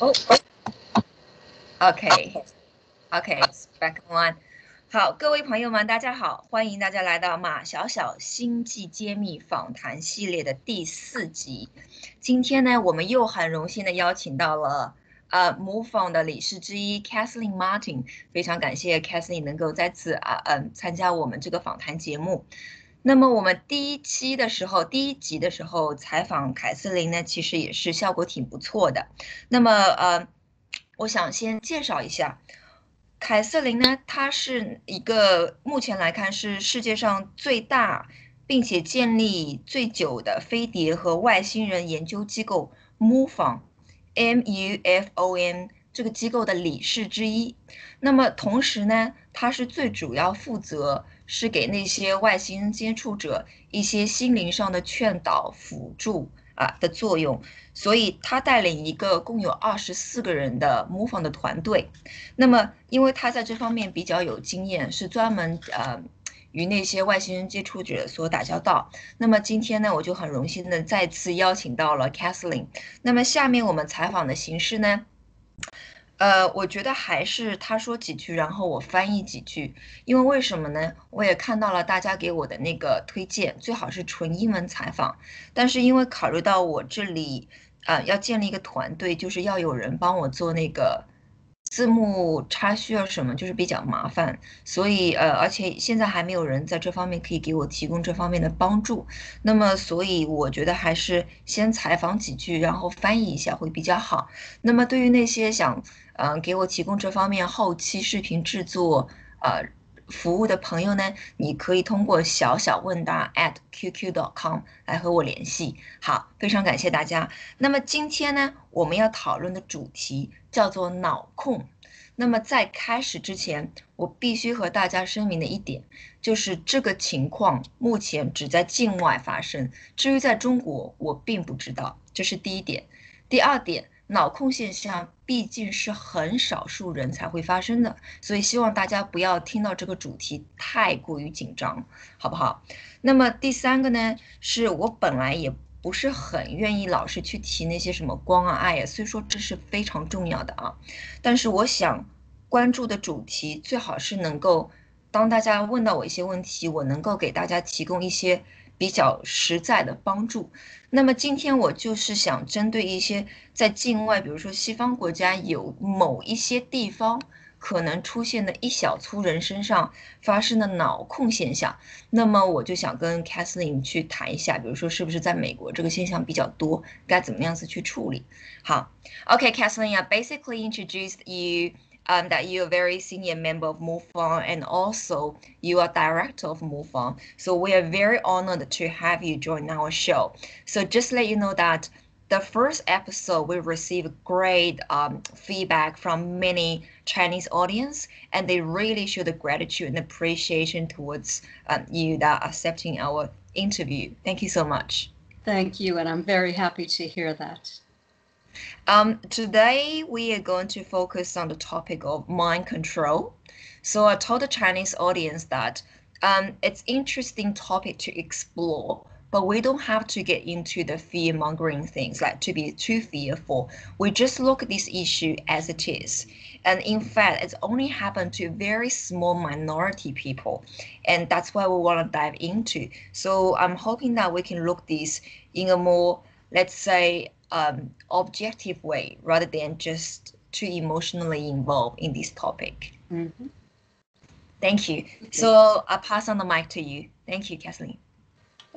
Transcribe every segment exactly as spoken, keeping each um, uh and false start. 哦，OK，OK，back on。好，各位朋友们，大家好，欢迎大家来到马小小星际揭秘访谈系列的第四集。今天呢，我们又很荣幸的邀请到了呃 MUFON 的理事之一 Catherine Martin， 非常感谢 Catherine 能够再次啊嗯、呃、参加我们这个访谈节目。那么我们第一期的时候，第一集的时候采访凯瑟琳呢，其实也是效果挺不错的。那么呃，我想先介绍一下，凯瑟琳呢，她是一个目前来看是世界上最大并且建立最久的飞碟和外星人研究机构 MUFON 这个机构的理事之一。那么同时呢，她是最主要负责是给那些外星人接触者一些心灵上的劝导辅助啊的作用，所以他带领一个共有二十四个人的 MUFON 的团队。那么，因为他在这方面比较有经验，是专门呃与那些外星人接触者所打交道。那么今天呢，我就很荣幸的再次邀请到了 Catherine。那么下面我们采访的形式呢？呃，我觉得还是他说几句，然后我翻译几句，因为为什么呢？我也看到了大家给我的那个推荐，最好是纯英文采访，但是因为考虑到我这里啊、呃、要建立一个团队，就是要有人帮我做那个字幕插叙啊什么，就是比较麻烦，所以呃，而且现在还没有人在这方面可以给我提供这方面的帮助，那么所以我觉得还是先采访几句，然后翻译一下会比较好。那么对于那些想嗯、呃，给我提供这方面后期视频制作呃服务的朋友呢，你可以通过小小问答 at q q 点 com 来和我联系。好，非常感谢大家。那么今天呢，我们要讨论的主题叫做脑控。那么在开始之前，我必须和大家声明的一点，就是这个情况目前只在境外发生，至于在中国，我并不知道，这是第一点。第二点，脑控现象毕竟是很少数人才会发生的，所以希望大家不要听到这个主题太过于紧张，好不好？那么第三个呢，是我本来也不是很愿意老是去提那些什么光啊爱啊，虽说这是非常重要的啊，但是我想关注的主题最好是能够，当大家问到我一些问题，我能够给大家提供一些比较实在的帮助。那么今天我就是想针对一些在境外，比如说西方国家有某一些地方可能出现的一小撮人身上发生的脑控现象，那么我就想跟 Catherine 去谈一下，比如说是不是在美国这个现象比较多，该怎么样子去处理。好 ，OK, Catherine, I basically introduced you. Um, that you're a very senior member of MUFON and also you are director of MUFON. So we are very honored to have you join our show. So just let you know that the first episode we received great um, feedback from many Chinese audience, and they really show the gratitude and appreciation towards um, you that accepting our interview. Thank you so much. Thank you, and I'm very happy to hear that. Um, today we are going to focus on the topic of mind control. So I told the Chinese audience that um, it's interesting topic to explore, but we don't have to get into the fear mongering things, like to be too fearful. We just look at this issue as it is. And in fact, it's only happened to very small minority people. And that's why we want to dive into. So I'm hoping that we can look this in a more, let's say, Um, objective way rather than just too emotionally involved in this topic. Mm-hmm. Thank you. Okay. So I'll pass on the mic to you. Thank you, Kathleen.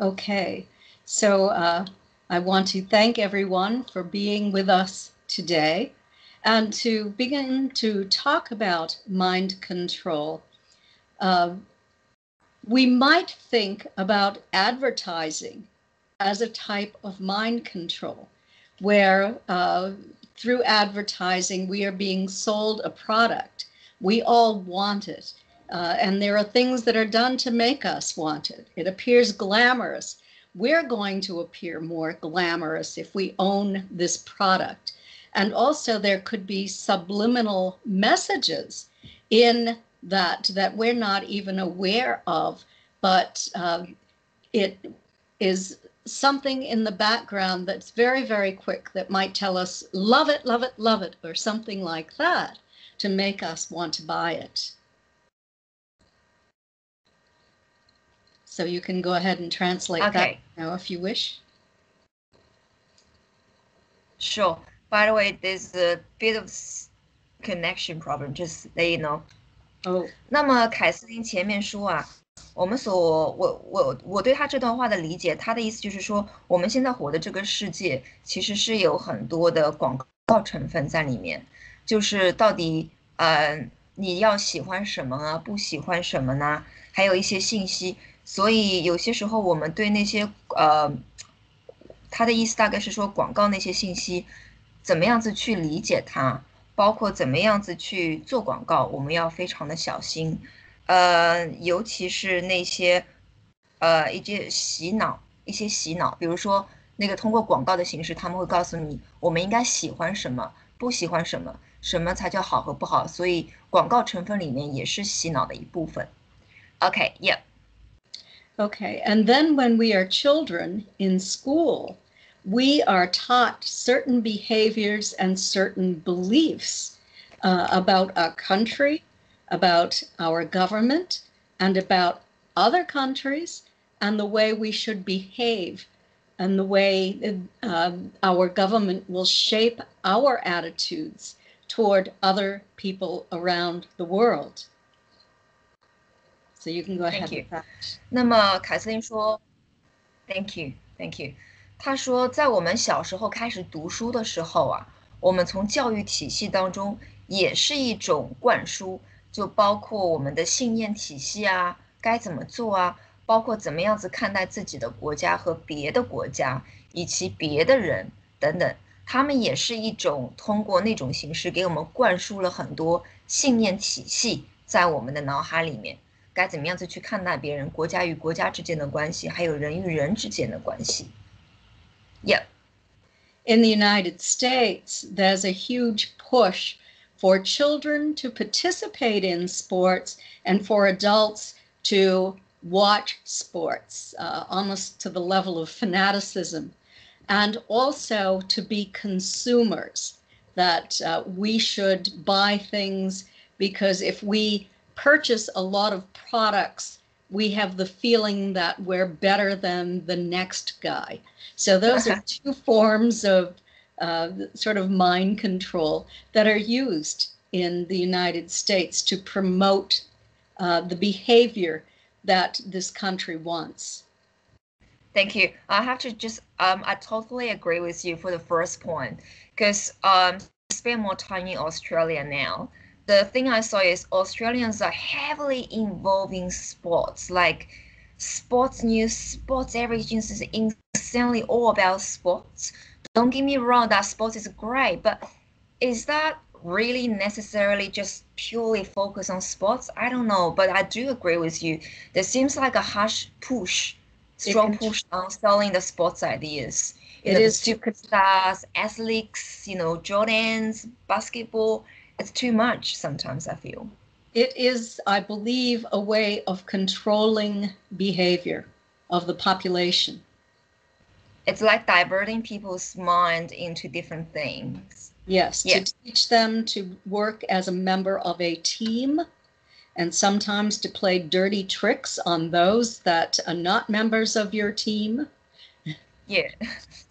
Okay, so uh, I want to thank everyone for being with us today and to begin to talk about mind control. Uh, we might think about advertising as a type of mind control, where uh, through advertising, we are being sold a product. We all want it. Uh, and there are things that are done to make us want it. It appears glamorous. We're going to appear more glamorous if we own this product. And also there could be subliminal messages in that that we're not even aware of, but uh, it is something in the background that's very, very quick that might tell us, love it, love it, love it, or something like that to make us want to buy it. So you can go ahead and translate okay. that now if you wish. Sure. By the way, there's a bit of connection problem, just let you know. Oh. 那么凯斯汀前面说啊。 我们所我我我对他这段话的理解，他的意思就是说，我们现在活的这个世界其实是有很多的广告成分在里面，就是到底呃你要喜欢什么啊，不喜欢什么呢？还有一些信息，所以有些时候我们对那些呃，他的意思大概是说广告那些信息，怎么样子去理解它，包括怎么样子去做广告，我们要非常的小心。 呃，尤其是那些，呃，一些洗脑，一些洗脑，比如说那个通过广告的形式，他们会告诉你我们应该喜欢什么，不喜欢什么，什么才叫好和不好。所以广告成分里面也是洗脑的一部分。Okay, yeah. Okay, and then when we are children in school, we are taught certain behaviors and certain beliefs uh, about our country. About our government and about other countries and the way we should behave and the way uh, our government will shape our attitudes toward other people around the world. So you can go ahead with that. 那么凯瑟琳说 ，Thank you, Thank you。她说，在我们小时候开始读书的时候啊，我们从教育体系当中也是一种灌输。 就包括我们的信念体系啊，该怎么做啊，包括怎么样子看待自己的国家和别的国家以及别的人等等，他们也是一种通过那种形式给我们灌输了很多信念体系在我们的脑海里面，该怎么样子去看待别人，国家与国家之间的关系，还有人与人之间的关系。Yeah. In the United States, there's a huge push. For children to participate in sports and for adults to watch sports, uh, almost to the level of fanaticism, and also to be consumers, that uh, we should buy things because if we purchase a lot of products, we have the feeling that we're better than the next guy. So those are two forms of Uh, sort of mind control that are used in the United States to promote uh, the behavior that this country wants. Thank you. I have to just, um, I totally agree with you for the first point because um, I spend more time in Australia now. The thing I saw is Australians are heavily involved in sports, like sports news, sports, everything is insanely all about sports. Don't get me wrong, that sports is great, but is that really necessarily just purely focus on sports? I don't know, but I do agree with you. There seems like a harsh push, strong push on selling the sports ideas. You know, the superstars, athletes, you know, Jordans, basketball. It's too much sometimes, I feel. It is, I believe, a way of controlling behavior of the population. It's like diverting people's mind into different things. Yes, yes, to teach them to work as a member of a team and sometimes to play dirty tricks on those that are not members of your team. Yeah,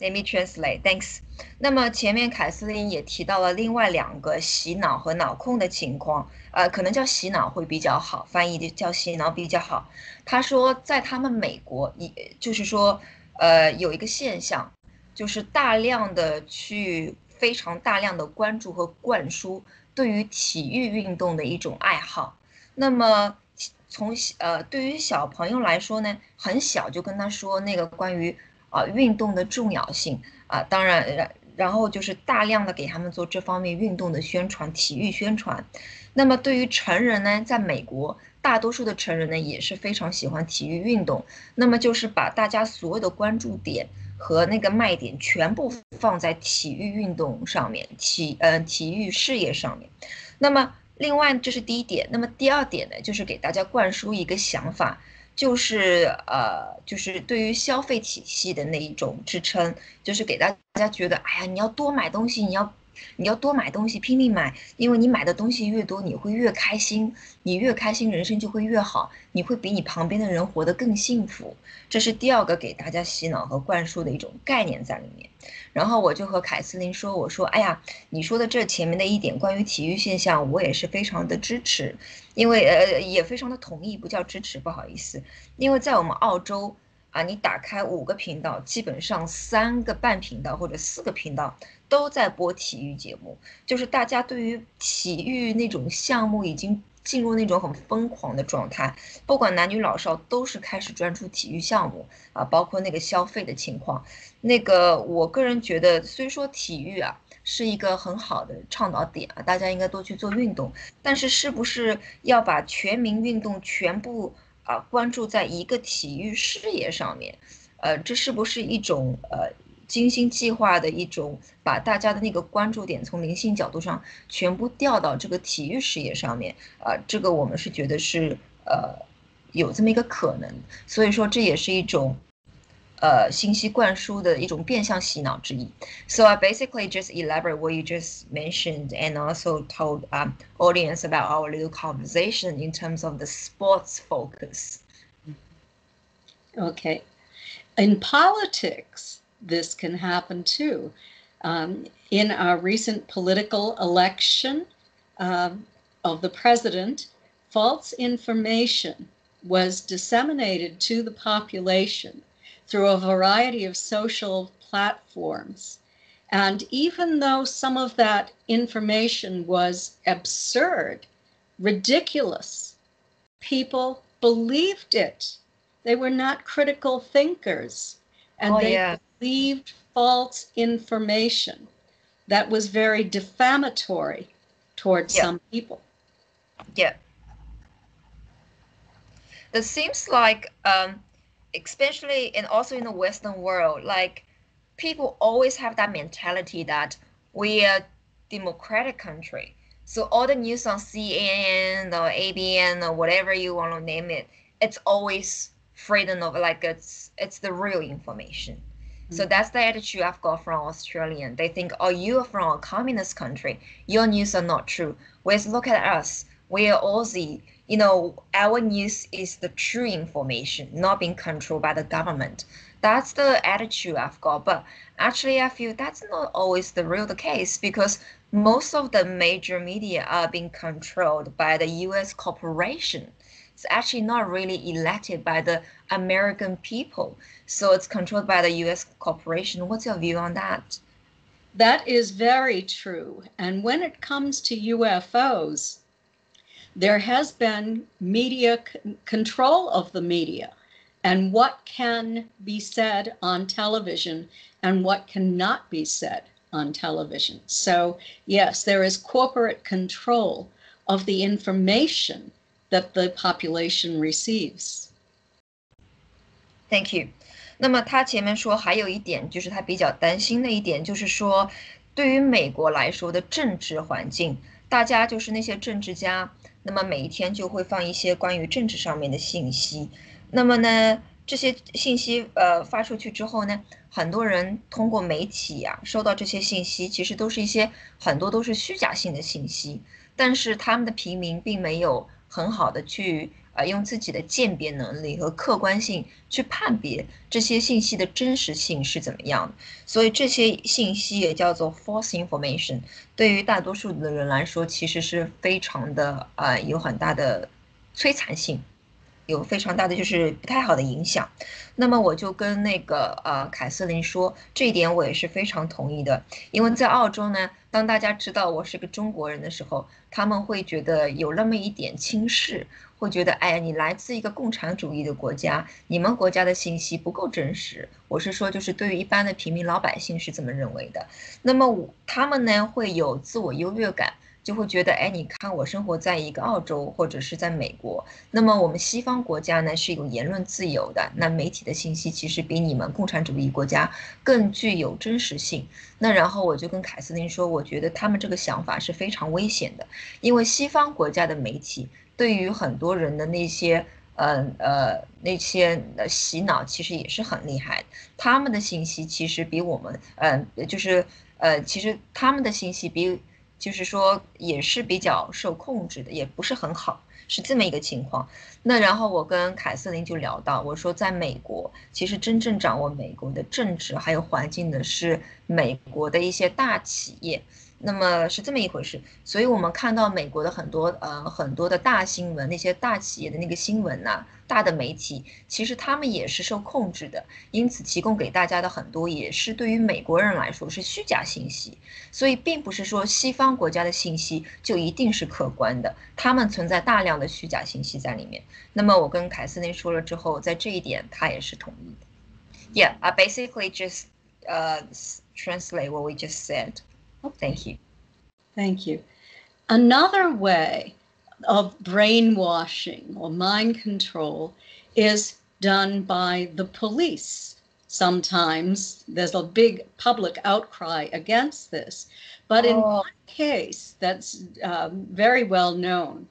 let me translate. Thanks. 那么前面凯瑟琳也提到了另外两个洗脑和脑控的情况，呃，可能叫洗脑会比较好，翻译的叫洗脑比较好。他说，在他们美国，也就是说。 呃，有一个现象，就是大量的去非常大量的关注和灌输对于体育运动的一种爱好。那么从呃对于小朋友来说呢，很小就跟他说那个关于啊、呃、运动的重要性啊、呃，当然然然后就是大量的给他们做这方面运动的宣传，体育宣传。那么对于成人呢，在美国。 大多数的成人呢也是非常喜欢体育运动，那么就是把大家所有的关注点和那个卖点全部放在体育运动上面，体呃体育事业上面。那么另外这是第一点，那么第二点呢就是给大家灌输一个想法，就是呃，就是对于消费体系的那一种支撑，就是给大家觉得，哎呀，你要多买东西，你要你要多买东西，拼命买，因为你买的东西越多，你会越开心，你越开心，人生就会越好，你会比你旁边的人活得更幸福。这是第二个给大家洗脑和灌输的一种概念在里面。然后我就和凯斯琳说，我说，哎呀，你说的这前面的一点关于体育现象，我也是非常的支持，因为呃也非常的同意，不叫支持，不好意思，因为在我们澳洲啊，你打开五个频道，基本上三个半频道或者四个频道都在播体育节目，就是大家对于体育那种项目已经进入那种很疯狂的状态，不管男女老少都是开始专注体育项目啊，包括那个消费的情况。那个我个人觉得，虽说体育啊是一个很好的倡导点啊，大家应该多去做运动，但是是不是要把全民运动全部啊关注在一个体育事业上面？呃，这是不是一种呃？精心计划的一种，把大家的那个关注点从灵性角度上全部调到这个体育事业上面啊、呃，这个我们是觉得是呃有这么一个可能，所以说这也是一种呃信息灌输的一种变相洗脑之一。So I basically just elaborate what you just mentioned and also told um audience about our little conversation in terms of the sports focus. Okay, in politics.This can happen too. Um, in our recent political election uh, of the president, false information was disseminated to the population through a variety of social platforms. And even though some of that information was absurd, ridiculous, people believed it. They were not critical thinkers. And oh, they yeah.believed false information that was very defamatory towards yeah. some people. Yeah. It seems like, um, especially and also in the Western world, like people always have that mentality that we are a democratic country. So all the news on C N N or A B N or whatever you want to name it, it's always freedom of like it's, it's the real information.So that's the attitude I've got from Australian. They think, oh, you're from a communist country. Your news are not true. Whereas look at us. We are Aussie. You know, our news is the true information, not being controlled by the government. That's the attitude I've got. But actually, I feel that's not always the real the case because most of the major media are being controlled by the U S corporation.It's actually not really elected by the American people. So it's controlled by the U S corporation. What's your view on that? That is very true. And when it comes to U F Os, there has been media control of the media and what can be said on television and what cannot be said on television. So yes, there is corporate control of the information.That the population receives. Thank you. 那么他前面说还有一点，就是他比较担心的一点，就是说对于美国来说的政治环境，大家就是那些政治家，那么每一天就会放一些关于政治上面的信息。那么呢，这些信息呃发出去之后呢，很多人通过媒体啊收到这些信息，其实都是一些很多都是虚假性的信息，但是他们的平民并没有。很好的去呃用自己的鉴别能力和客观性去判别这些信息的真实性是怎么样的，所以这些信息也叫做 false information， 对于大多数的人来说其实是非常的呃有很大的摧残性，有非常大的就是不太好的影响。那么我就跟那个呃凯瑟琳说，这一点我也是非常同意的，因为在澳洲呢，当大家知道我是个中国人的时候，他们会觉得有那么一点轻视，会觉得哎呀，你来自一个共产主义的国家，你们国家的信息不够真实。我是说，就是对于一般的平民老百姓是这么认为的。那么他们呢会有自我优越感。就会觉得，哎，你看我生活在一个澳洲或者是在美国，那么我们西方国家呢是有言论自由的，那媒体的信息其实比你们共产主义国家更具有真实性。那然后我就跟凯瑟琳说，我觉得他们这个想法是非常危险的，因为西方国家的媒体对于很多人的那些嗯呃, 呃那些洗脑其实也是很厉害，他们的信息其实比我们嗯、呃、就是呃其实他们的信息比就是说也是比较受控制的，也不是很好，是这么一个情况。那然后我跟凯瑟琳就聊到，我说在美国其实真正掌握美国的政治还有环境的是美国的一些大企业。那么是这么一回事，所以我们看到美国的很多呃很多的大新闻，那些大企业的那个新闻呐、啊，大的媒体，其实他们也是受控制的，因此提供给大家的很多也是对于美国人来说是虚假信息，所以并不是说西方国家的信息就一定是客观的，他们存在大量的虚假信息在里面。那么我跟凯瑟琳说了之后，在这一点他也是同意的。Yeah, I basically just uh translate what we just said. Oh, thank you. Thank you. Another way of brainwashing or mind control is done by the police. Sometimes there's a big public outcry against this. But in oh. one case that's um, very well known,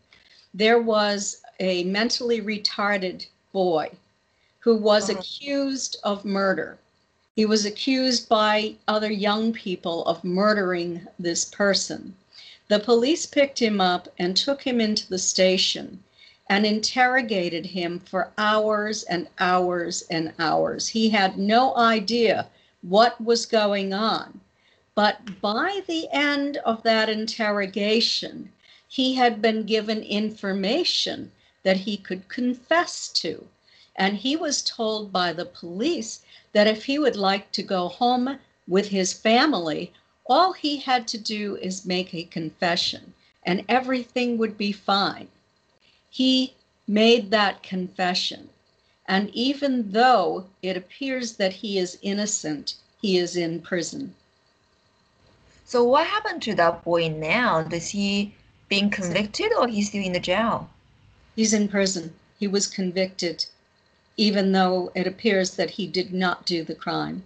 there was a mentally retarded boy who was uh-huh. accused of murder. He was accused by other young people of murdering this person. The police picked him up and took him into the station and interrogated him for hours and hours and hours. He had no idea what was going on. But by the end of that interrogation, he had been given information that he could confess to. And he was told by the police that if he would like to go home with his family, all he had to do is make a confession and everything would be fine. He made that confession. And even though it appears that he is innocent, he is in prison. So what happened to that boy now? Is he being convicted or he's still in the jail? He's in prison. He was convicted, even though it appears that he did not do the crime.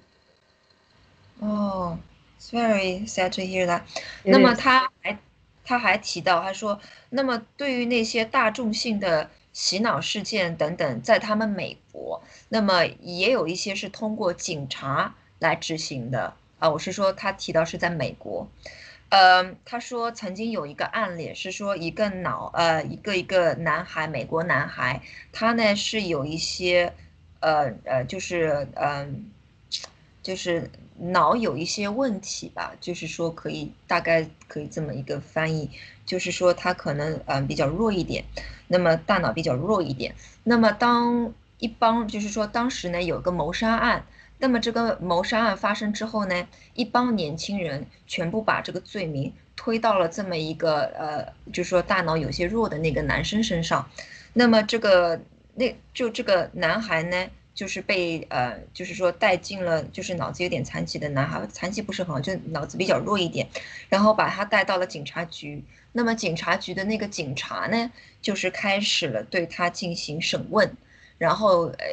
Oh, it's very sad to hear that. 那么他还他还提到，他说，那么对于那些大众性的洗脑事件等等，在他们美国，那么也有一些是通过警察来执行的啊。我是说，他提到是在美国。呃，他说曾经有一个案例是说一个脑呃一个一个男孩，美国男孩，他呢是有一些呃呃就是嗯、呃、就是脑有一些问题吧，就是说可以大概可以这么一个翻译，就是说他可能嗯、呃、比较弱一点，那么大脑比较弱一点，那么当一帮就是说当时呢有个谋杀案。那么这个谋杀案发生之后呢，一帮年轻人全部把这个罪名推到了这么一个呃，就是说大脑有些弱的那个男生身上。那么这个那就这个男孩呢，就是被呃，就是说带进了，就是脑子有点残疾的男孩，残疾不是很好，就脑子比较弱一点，然后把他带到了警察局。那么警察局的那个警察呢，就是开始了对他进行审问。然后呃，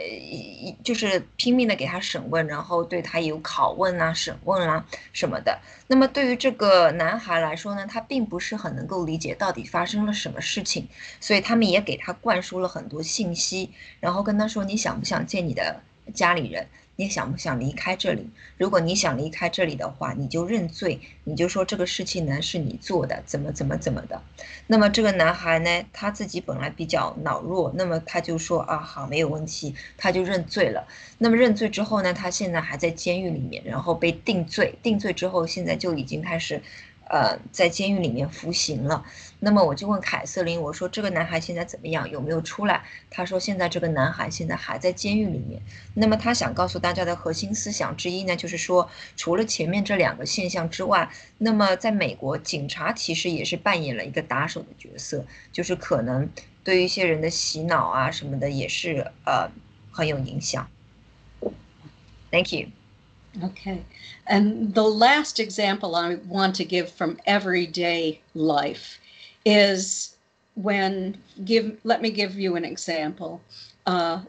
就是拼命的给他审问，然后对他有拷问啊、审问啊什么的。那么对于这个男孩来说呢，他并不是很能够理解到底发生了什么事情，所以他们也给他灌输了很多信息，然后跟他说：“你想不想见你的家里人？你想不想离开这里？如果你想离开这里的话，你就认罪，你就说这个事情呢是你做的，怎么怎么怎么的。”那么这个男孩呢，他自己本来比较脑弱，那么他就说啊，好，没有问题，他就认罪了。那么认罪之后呢，他现在还在监狱里面，然后被定罪，定罪之后现在就已经开始呃在监狱里面服刑了。那么我就问凯瑟琳，我说这个男孩现在怎么样，有没有出来？他说现在这个男孩现在还在监狱里面。那么他想告诉大家的核心思想之一呢，就是说除了前面这两个现象之外，那么在美国警察其实也是扮演了一个打手的角色，就是可能对于一些人的洗脑啊什么的也是呃很有影响。Thank you. Okay, and the last example I want to give from everyday life is when, give, let me give you an example. Uh,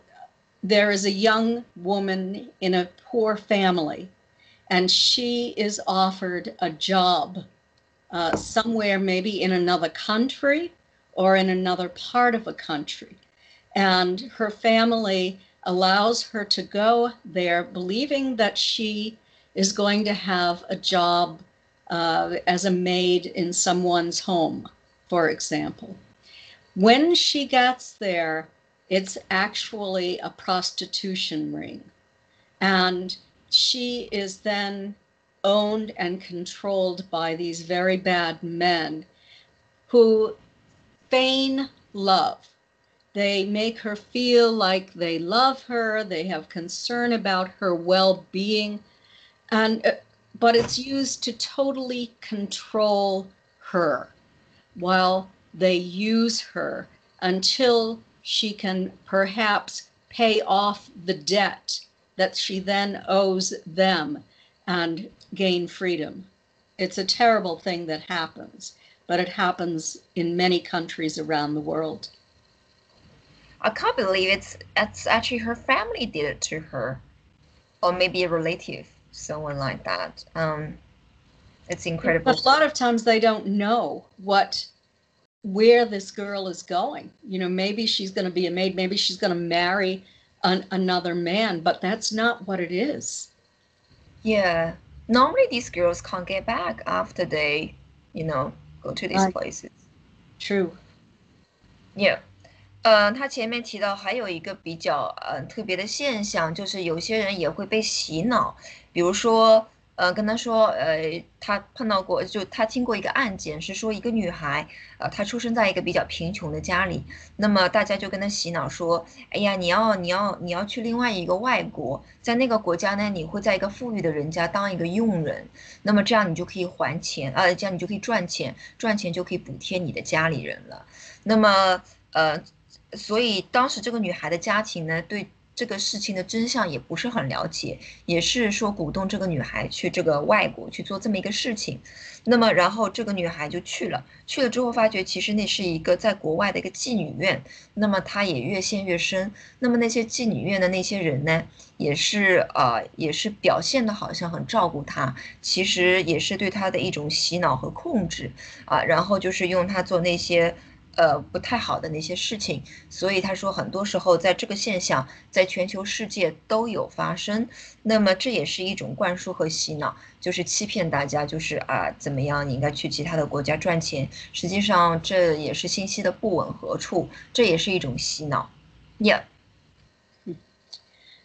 there is a young woman in a poor family, and she is offered a job uh, somewhere, maybe in another country or in another part of a country. And her family allows her to go there, believing that she is going to have a job uh, as a maid in someone's home, for example. When she gets there, it's actually a prostitution ring. And she is then owned and controlled by these very bad men who feign love. They make her feel like they love her. They have concern about her well-being, and but it's used to totally control her while they use her until she can perhaps pay off the debt that she then owes them and gain freedom. It's a terrible thing that happens, but it happens in many countries around the world. I can't believe it's, it's actually her family did it to her, or maybe a relative, someone like that. Um, it's incredible. But a lot of times they don't know what, where this girl is going. You know, maybe she's going to be a maid, maybe she's going to marry an, another man, but that's not what it is. Yeah. Normally these girls can't get back after they, you know, go to these I, places. True. Yeah. 嗯，他前面提到还有一个比较呃特别的现象，就是有些人也会被洗脑。比如说，呃，跟他说，呃，他碰到过，就他听过一个案件，是说一个女孩，呃，她出生在一个比较贫穷的家里，那么大家就跟她洗脑说，哎呀，你要你要你要去另外一个外国，在那个国家呢，你会在一个富裕的人家当一个佣人，那么这样你就可以还钱，呃，这样你就可以赚钱，赚钱就可以补贴你的家里人了。那么，呃。 所以当时这个女孩的家庭呢，对这个事情的真相也不是很了解，也是说鼓动这个女孩去这个外国去做这么一个事情。那么，然后这个女孩就去了，去了之后发觉其实那是一个在国外的一个妓女院。那么她也越陷越深。那么那些妓女院的那些人呢，也是呃，也是表现的好像很照顾她，其实也是对她的一种洗脑和控制啊、呃。然后就是用她做那些。 呃，不太好的那些事情，所以他说，很多时候在这个现象在全球世界都有发生。那么这也是一种灌输和洗脑，就是欺骗大家，就是啊怎么样，你应该去其他的国家赚钱。实际上这也是信息的不吻合处，这也是一种洗脑。Yeah.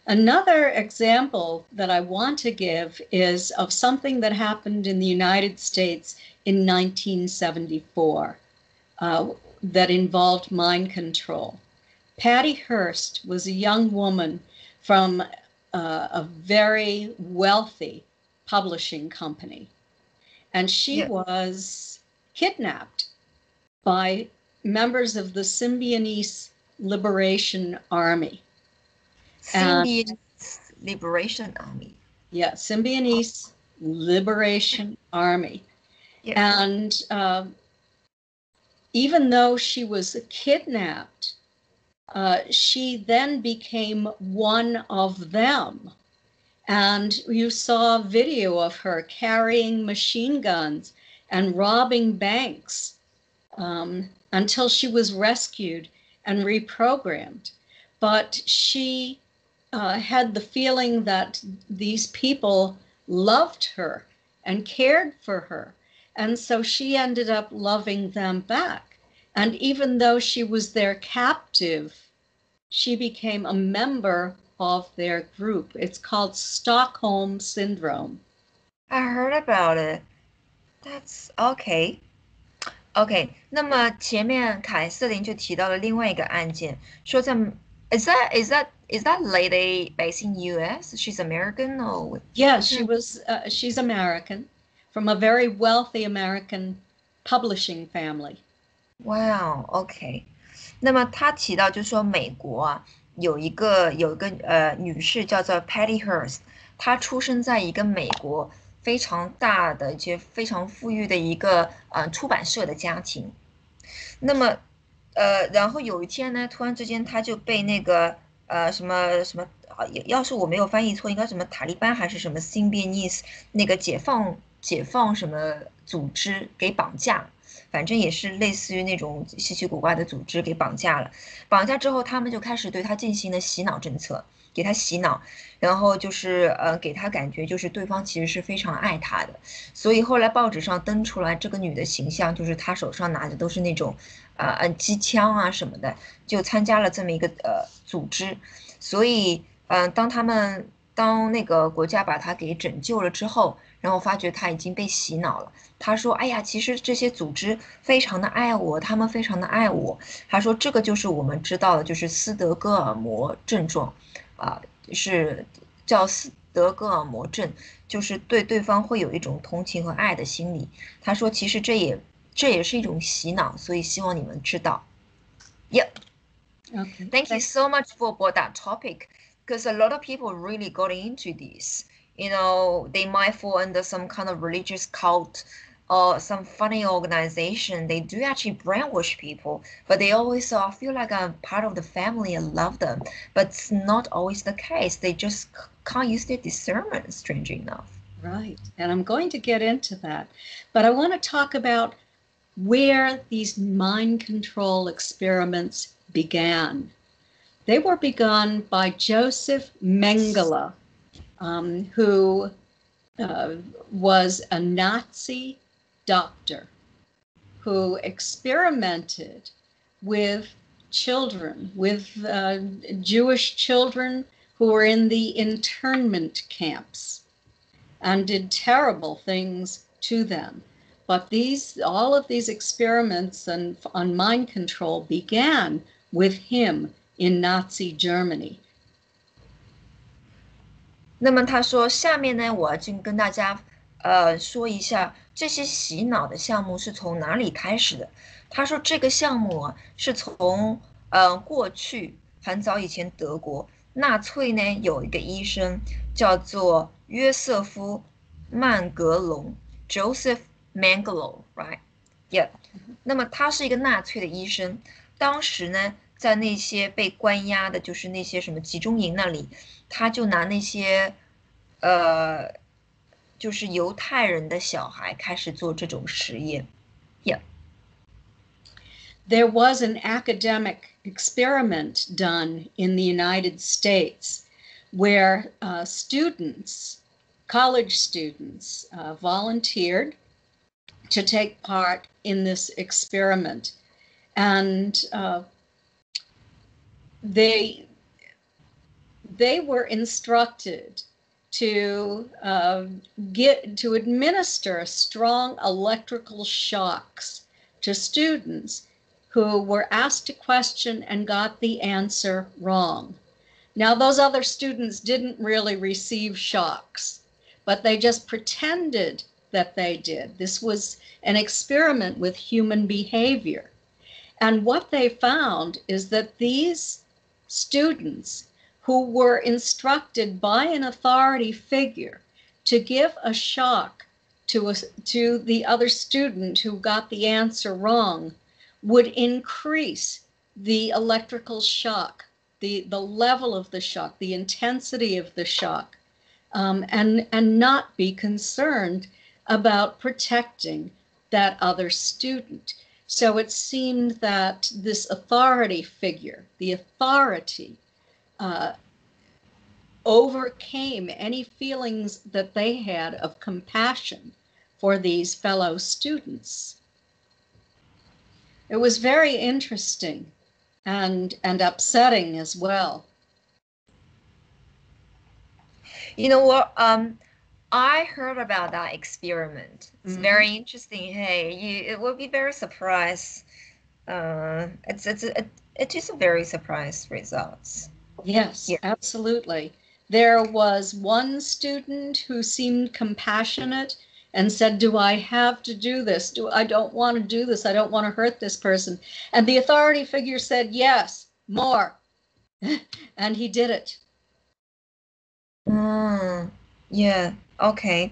Another example that I want to give is of something that happened in the United States in nineteen seventy-four. Uh, that involved mind control. Patty Hearst was a young woman from uh, a very wealthy publishing company. And she yeah. was kidnapped by members of the Symbionese Liberation Army. Symbionese and, Liberation Army. Yeah, Symbionese Liberation Army. Yeah. And uh, even though she was kidnapped, uh, she then became one of them. And you saw a video of her carrying machine guns and robbing banks um, until she was rescued and reprogrammed. But she uh, had the feeling that these people loved her and cared for her. And so she ended up loving them back. And even though she was their captive, she became a member of their group. It's called Stockholm Syndrome. I heard about it. That's okay. Okay. 那么前面凯瑟琳就提到了另外一个案件，说在 is that is that is that lady based in U S? She's American or? Yeah, she was. Uh, she's American. From a very wealthy American publishing family. Wow, okay. 那么他提到就是说美国啊有一个有一个呃女士叫做 Patty Hearst， 她出生在一个美国非常大的就非常富裕的一个呃出版社的家庭。那么呃然后有一天呢，突然之间她就被那个呃什么什么啊，要是我没有翻译错，应该什么塔利班还是什么 Symbionese 那个解放。 解放什么组织给绑架，反正也是类似于那种稀奇古怪的组织给绑架了。绑架之后，他们就开始对他进行了洗脑政策，给他洗脑，然后就是呃给他感觉就是对方其实是非常爱他的。所以后来报纸上登出来这个女的形象，就是她手上拿的都是那种呃嗯机枪啊什么的，就参加了这么一个呃组织。所以嗯、呃，当他们当那个国家把他给拯救了之后，然后发觉他已经被洗脑了。他说：“哎呀，其实这些组织非常的爱我，他们非常的爱我。”他说：“这个就是我们知道的，就是斯德哥尔摩症状，啊、呃，是叫斯德哥尔摩症，就是对对方会有一种同情和爱的心理。”他说：“其实这也这也是一种洗脑，所以希望你们知道。” Yep. Okay. Thank you so much for brought that topic, because a lot of people really got into this. You know, they might fall under some kind of religious cult or some funny organization. They do actually brainwash people, but they always uh, feel like I'm part of the family. I love them, but it's not always the case. They just can't use their discernment, strange enough. Right, and I'm going to get into that, but I want to talk about where these mind control experiments began. They were begun by Joseph Mengele, Um, who uh, was a Nazi doctor who experimented with children, with uh, Jewish children who were in the internment camps, and did terrible things to them. But these, all of these experiments on, on mind control began with him in Nazi Germany. 那么他说，下面呢，我就跟大家，呃，说一下这些洗脑的项目是从哪里开始的。他说，这个项目啊，是从，呃，过去很早以前德国纳粹呢有一个医生叫做约瑟夫·曼格龙 （Joseph Mengele, right? Yeah. 那么他是一个纳粹的医生，当时呢，在那些被关押的，就是那些什么集中营那里。他就拿那些，呃，就是犹太人的小孩开始做这种实验。Yeah. There was an academic experiment done in the United States where uh, students, college students, uh, volunteered to take part in this experiment. And uh, they... They were instructed to uh, get to administer strong electrical shocks to students who were asked a question and got the answer wrong. Now, those other students didn't really receive shocks, but they just pretended that they did. This was an experiment with human behavior. And what they found is that these students who were instructed by an authority figure to give a shock to, a, to the other student who got the answer wrong, would increase the electrical shock, the, the level of the shock, the intensity of the shock, um, and, and not be concerned about protecting that other student. So it seemed that this authority figure, the authority, Uh, overcame any feelings that they had of compassion for these fellow students. It was very interesting and, and upsetting as well. You know what? Um, I heard about that experiment. It's mm-hmm. very interesting. Hey, you, it will be very surprised. Uh, it's, it's, it, it is a very surprised results. Yes, absolutely. There was one student who seemed compassionate and said, do I have to do this? Do I don't want to do this. I don't want to hurt this person. And the authority figure said, yes, more. And he did it. Mm, yeah, okay.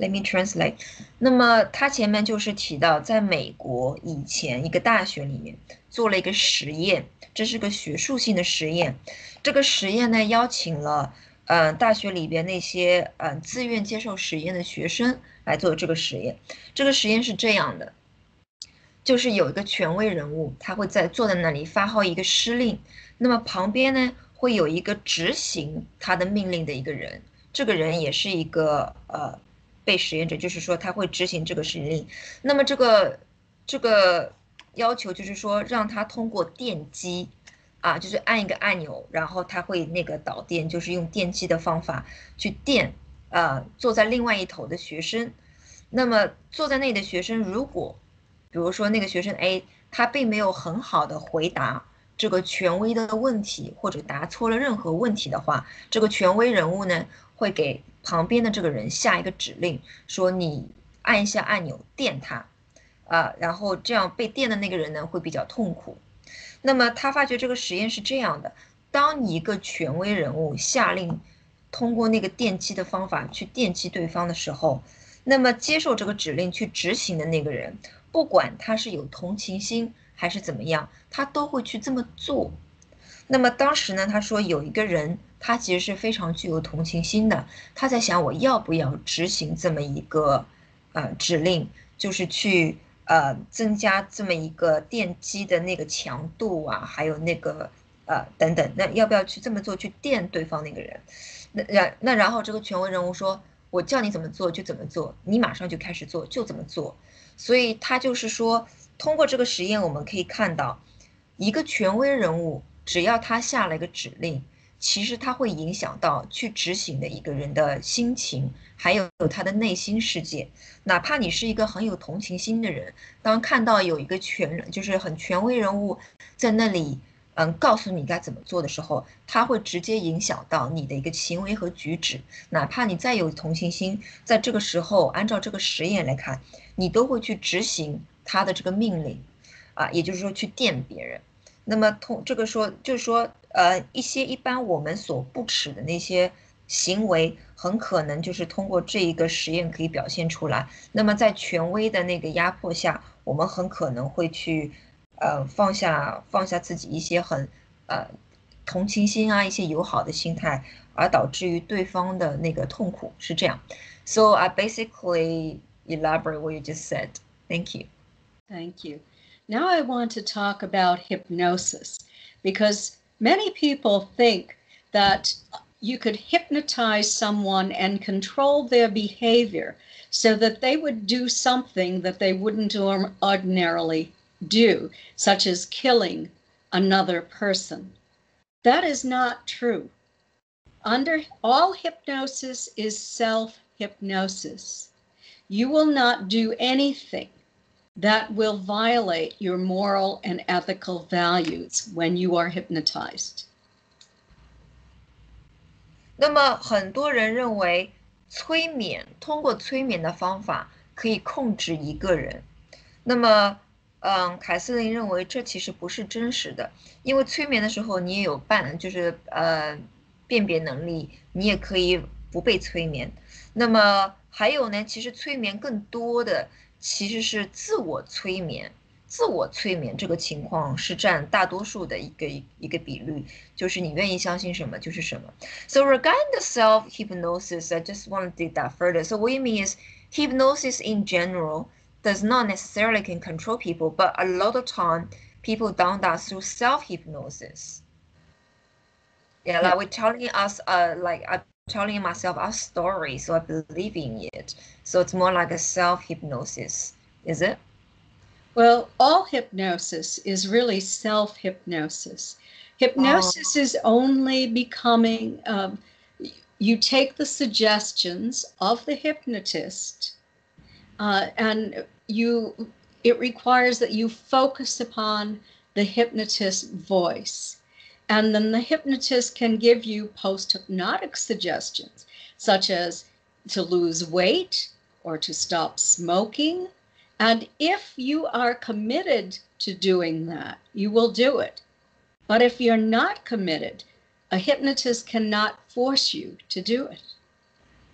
Let me translate. 那么他前面就是提到，在美国以前一个大学里面做了一个实验，这是个学术性的实验。这个实验呢，邀请了呃大学里边那些呃自愿接受实验的学生来做这个实验。这个实验是这样的，就是有一个权威人物，他会在坐在那里发号一个施令，那么旁边呢会有一个执行他的命令的一个人，这个人也是一个呃被实验者，就是说他会执行这个指令。那么这个这个要求就是说让他通过电击。啊，就是按一个按钮，然后他会那个导电，就是用电击的方法去电，呃，坐在另外一头的学生。那么坐在那里的学生，如果比如说那个学生 A， 他并没有很好的回答这个权威的问题，或者答错了任何问题的话，这个权威人物呢会给旁边的这个人下一个指令，说你按一下按钮电他，啊、呃，然后这样被电的那个人呢会比较痛苦。那么他发觉这个实验是这样的，当一个权威人物下令通过那个电击的方法去电击对方的时候，那么接受这个指令去执行的那个人，不管他是有同情心还是怎么样，他都会去这么做。那么当时呢，他说有一个人他其实是非常具有同情心的，他在想我要不要执行这么一个呃指令，就是去呃，增加这么一个电击的那个强度啊，还有那个呃等等，那要不要去这么做去电对方那个人？那然那然后这个权威人物说，我叫你怎么做就怎么做，你马上就开始做就怎么做。所以他就是说，通过这个实验我们可以看到，一个权威人物只要他下了一个指令，其实他会影响到去执行的一个人的心情，还有他的内心世界。哪怕你是一个很有同情心的人，当看到有一个权，就是很权威人物在那里，嗯，告诉你该怎么做的时候，他会直接影响到你的一个行为和举止。哪怕你再有同情心，在这个时候，按照这个实验来看，你都会去执行他的这个命令，啊，也就是说去电别人。那么通这个说，就是说，呃，一些一般我们所不耻的那些行为，很可能就是通过这一个实验可以表现出来。那么在权威的那个压迫下，我们很可能会去，呃，放下放下自己一些很，呃，同情心啊，一些友好的心态，而导致于对方的那个痛苦，是这样。So I basically elaborate what you just said. Thank you. Thank you. Now I want to talk about hypnosis, because many people think that you could hypnotize someone and control their behavior so that they would do something that they wouldn't ordinarily do, such as killing another person. That is not true. Under all hypnosis is self-hypnosis. You will not do anything that will violate your moral and ethical values when you are hypnotized. 那么很多人认为催眠，通过催眠的方法可以控制一个人。那么嗯，凯瑟琳认为这其实不是真实的，因为催眠的时候你也有办，就是呃辨别能力，你也可以不被催眠。那么还有呢，其实催眠更多的其实是自我催眠，自我催眠这个情况是占大多数的一个一个比率，就是你愿意相信什么就是什么。So regarding the self-hypnosis, I just want to dig that further. So what you mean is hypnosis in general does not necessarily can control people, but a lot of time people done that through self-hypnosis. Yeah, like we're telling us, uh, like I. telling myself our story, so I believe in it. So it's more like a self-hypnosis, is it? Well, all hypnosis is really self-hypnosis. Hypnosis oh. is only becoming, um, you take the suggestions of the hypnotist, uh, and you, it requires that you focus upon the hypnotist's voice. And then the hypnotist can give you post-hypnotic suggestions, such as to lose weight or to stop smoking. And if you are committed to doing that, you will do it. But if you're not committed, a hypnotist cannot force you to do it.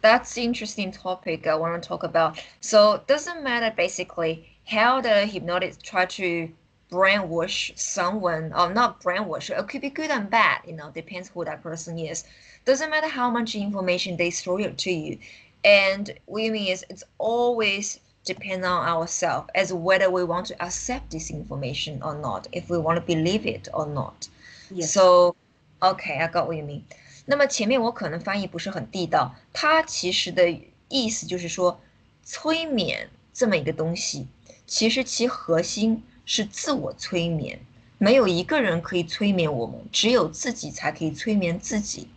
That's an interesting topic I want to talk about. So it doesn't matter basically how the hypnotist try to brainwash someone, or not brainwash, it could be good and bad, you know, depends who that person is. Doesn't matter how much information they throw to you. And what you mean is it's always depends on ourselves as whether we want to accept this information or not, if we want to believe it or not. Yes. So, okay, I got what you mean. 那么前面我可能翻译不是很地道，它其实的意思就是说，催眠这么一个东西，其实其核心是自我催眠，没有一个人可以催眠我们，只有自己才可以催眠自己。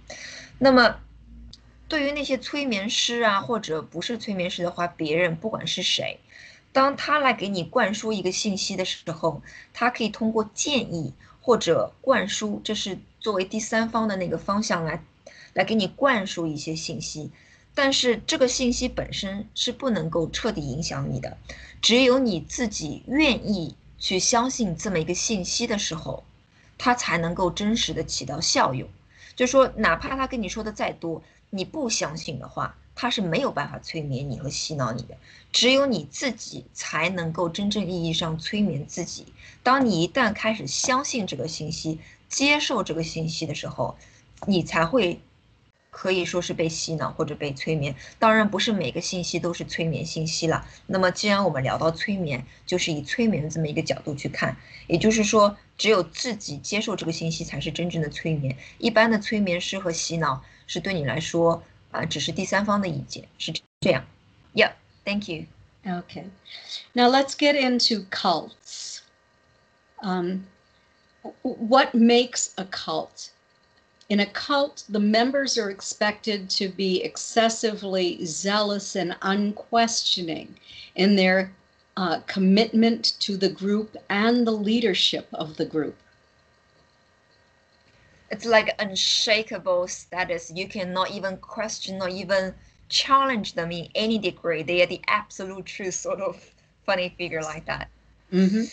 那么对于那些催眠师啊，或者不是催眠师的话，别人不管是谁，当他来给你灌输一个信息的时候，他可以通过建议或者灌输，这是作为第三方的那个方向来来给你灌输一些信息，但是这个信息本身是不能够彻底影响你的，只有你自己愿意去相信这么一个信息的时候，它才能够真实的起到效用。就是说，哪怕他跟你说的再多，你不相信的话，它是没有办法催眠你和洗脑你的，只有你自己才能够真正意义上催眠自己。当你一旦开始相信这个信息，接受这个信息的时候，你才会可以说是被洗脑或者被催眠。当然不是每个信息都是催眠信息了。那么既然我们聊到催眠，就是以催眠这么一个角度去看，也就是说只有自己接受这个信息才是真正的催眠。一般的催眠师和洗脑是对你来说啊、呃，只是第三方的意见，是这样。Yeah, thank you. Okay, now let's get into cults. Um, what makes a cult? In a cult, the members are expected to be excessively zealous and unquestioning in their uh, commitment to the group and the leadership of the group. It's like unshakable status. You cannot even question or even challenge them in any degree. They are the absolute truth, sort of funny figure like that. Mm-hmm.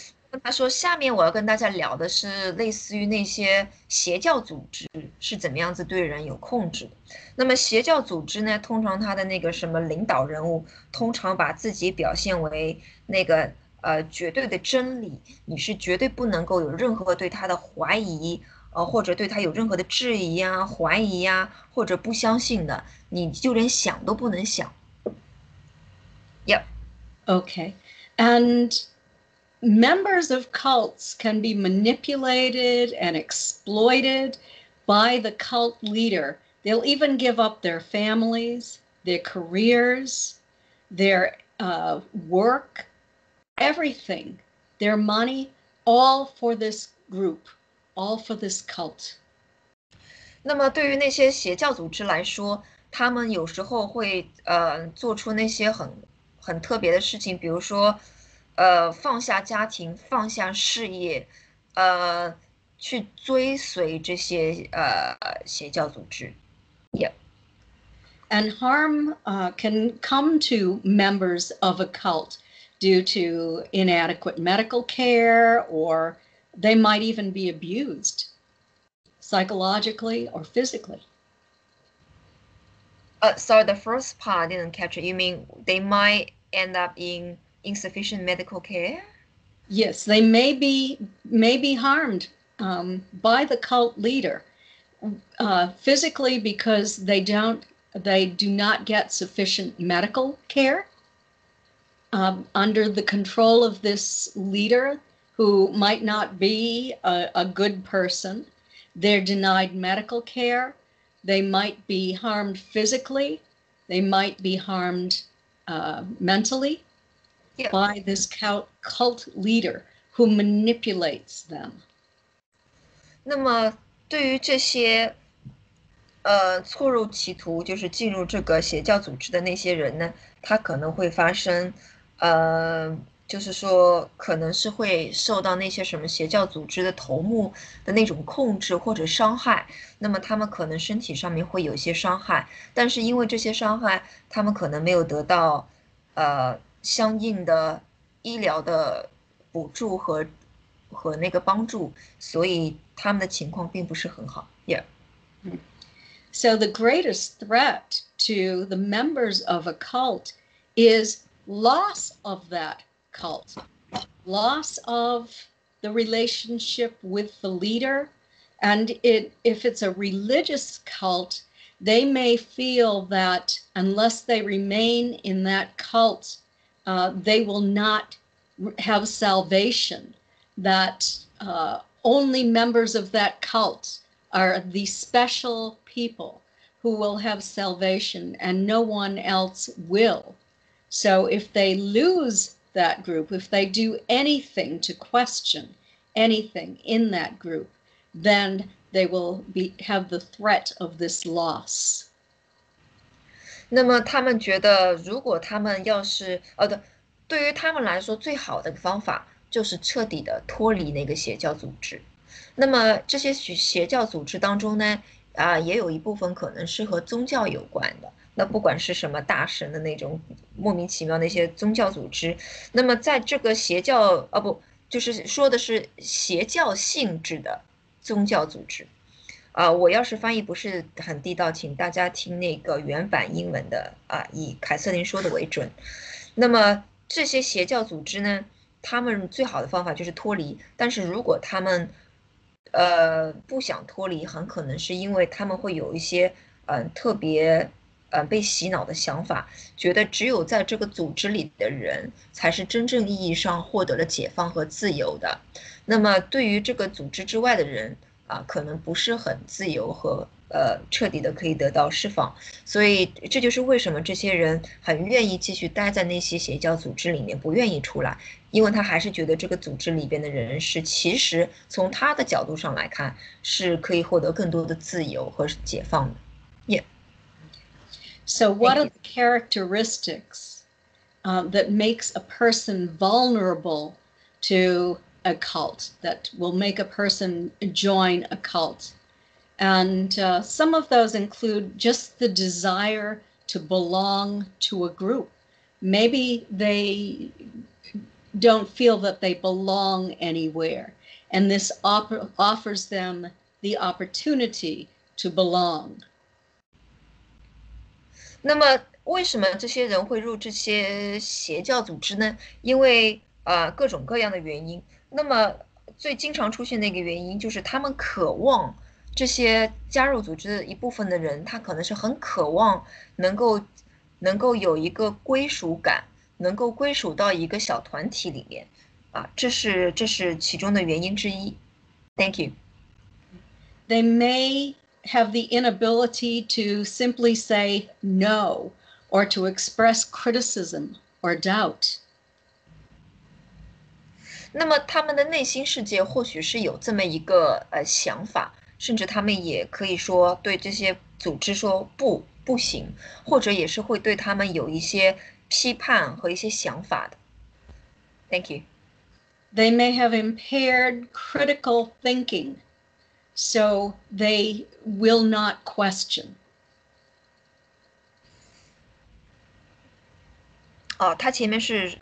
他说下面我要跟大家聊的是类似于那些邪教组织是怎么样子对人有控制的。那么邪教组织呢，通常他的那个什么领导人物通常把自己表现为那个呃绝对的真理，你是绝对不能够有任何对他的怀疑，呃或者对他有任何的质疑啊怀疑啊或者不相信的，你就连想都不能想。Yep. Okay. And members of cults can be manipulated and exploited by the cult leader. They'll even give up their families, their careers, their uh, work, everything, their money, all for this group, all for this cult. 那么对于那些邪教组织来说，他们有时候会呃做出那些很很特别的事情，比如说呃，放下家庭，放下事业，呃，去追随这些呃邪教组织。Yeah. And harm uh, can come to members of a cult due to inadequate medical care, or they might even be abused psychologically or physically. Uh, sorry, the first part I didn't catch it. You mean they might end up in insufficient medical care? Yes, they may be, may be harmed um, by the cult leader uh, physically because they don't, they do not get sufficient medical care um, under the control of this leader who might not be a, a good person. They're denied medical care. They might be harmed physically. They might be harmed uh, mentally. Yeah. By this cult, cult leader who manipulates them. 那么对于这些呃错入歧途，就是进入这个邪教组织的那些人呢，他可能会发生呃就是说可能是会受到那些什么邪教组织的头目的那种控制或者伤害，那么他们可能身体上面会有一些伤害，但是因为这些伤害他们可能没有得到呃相应的医疗的补助和和那个帮助，所以他们的情况并不是很好。Yeah. So the greatest threat to the members of a cult is loss of that cult, loss of the relationship with the leader. And it, if it's a religious cult, they may feel that unless they remain in that cult, uh, they will not have salvation, that uh, only members of that cult are the special people who will have salvation and no one else will. So if they lose that group, if they do anything to question anything in that group, then they will be have the threat of this loss. 那么他们觉得，如果他们要是呃的，对于他们来说，最好的方法就是彻底的脱离那个邪教组织。那么这些邪教组织当中呢，啊，也有一部分可能是和宗教有关的。那不管是什么大神的那种莫名其妙那些宗教组织，那么在这个邪教啊不，就是说的是邪教性质的宗教组织。 啊、呃，我要是翻译不是很地道，请大家听那个原版英文的啊、呃，以凯瑟琳说的为准。那么这些邪教组织呢，他们最好的方法就是脱离。但是如果他们呃不想脱离，很可能是因为他们会有一些嗯、呃、特别嗯、呃、被洗脑的想法，觉得只有在这个组织里的人才是真正意义上获得了解放和自由的。那么对于这个组织之外的人， 啊，可能不是很自由和呃彻底的可以得到释放，所以这就是为什么这些人很愿意继续待在那些邪教组织里面，不愿意出来，因为他还是觉得这个组织里边的人是其实从他的角度上来看是可以获得更多的自由和解放的。Yeah. So what are the characteristics um, that makes a person vulnerable to a cult, that will make a person join a cult? And uh, some of those include just the desire to belong to a group. Maybe they don't feel that they belong anywhere, and this op- offers them the opportunity to belong. 那么为什么这些人会入这些邪教组织呢？因为呃各种各样的原因。 那么最经常出现的一个原因就是他们渴望这些加入组织的一部分的人，他可能是很渴望能够能够有一个归属感，能够归属到一个小团体里面，啊，这是这是其中的原因之一。Thank you. They may have the inability to simply say no or to express criticism or doubt. 那么他们的内心世界或许是有这么一个呃想法，甚至他们也可以说对这些组织说不不行，或者也是会对他们有一些批判和一些想法的。Thank you. They may have impaired critical thinking, so they will not question. 哦，他前面是。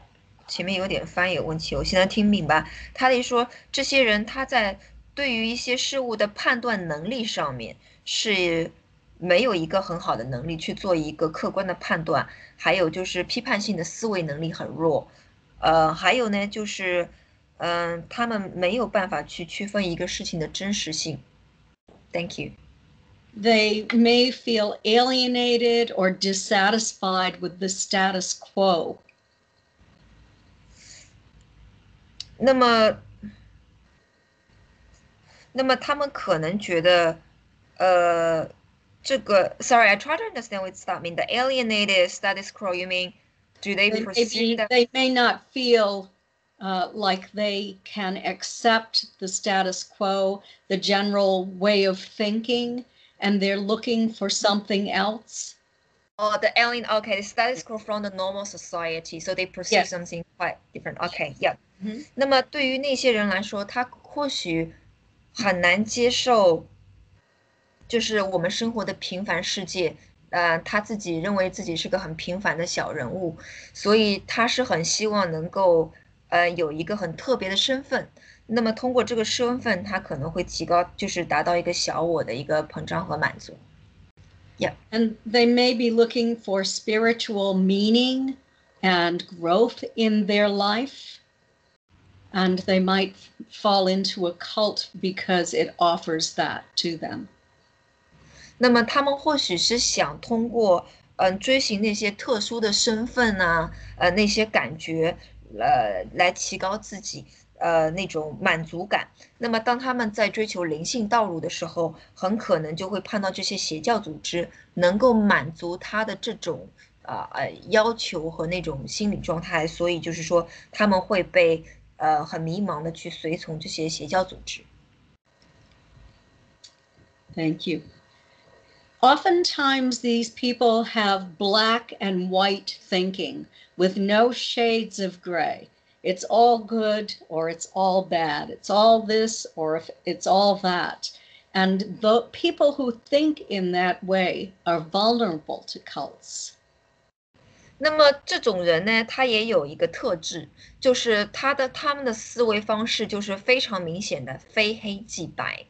前面有点翻译有问题，我现在听明白。他的说，这些人他在对于一些事物的判断能力上面是没有一个很好的能力去做一个客观的判断，还有就是批判性的思维能力很弱。呃，还有呢就是，嗯、呃，他们没有办法去区分一个事情的真实性。Thank you. They may feel alienated or dissatisfied with the status quo. 那么，那么他们可能觉得，呃，这个 sorry, I try to understand what that means. The alienated status quo. You mean, do they perceive that they may not feel uh, like they can accept the status quo, the general way of thinking, and they're looking for something else? Oh, the alien. Okay, the status quo from the normal society. So they perceive yes. something quite different. Okay, yeah. 那么对于那些人来说，他或许很难接受，就是我们生活的平凡世界。呃，他自己认为自己是个很平凡的小人物，所以他是很希望能够呃有一个很特别的身份。那么通过这个身份，他可能会提高，就是达到一个小我的一个膨胀和满足。Yeah, and they may be looking for spiritual meaning and growth in their life. And they might fall into a cult because it offers that to them. 那么他们或许是想通过嗯、呃，追寻那些特殊的身份啊，呃，那些感觉，呃，来提高自己，呃，那种满足感。那么，当他们在追求灵性道路的时候，很可能就会碰到这些邪教组织能够满足他的这种啊呃, 呃要求和那种心理状态，所以就是说他们会被呃很迷茫的去随从这些邪教组织。Thank you. Oftentimes, these people have black and white thinking with no shades of gray. It's all good or it's all bad. It's all this or it's all that. And the people who think in that way are vulnerable to cults. 那么这种人呢，他也有一个特质，就是他的他们的思维方式就是非常明显的非黑即白，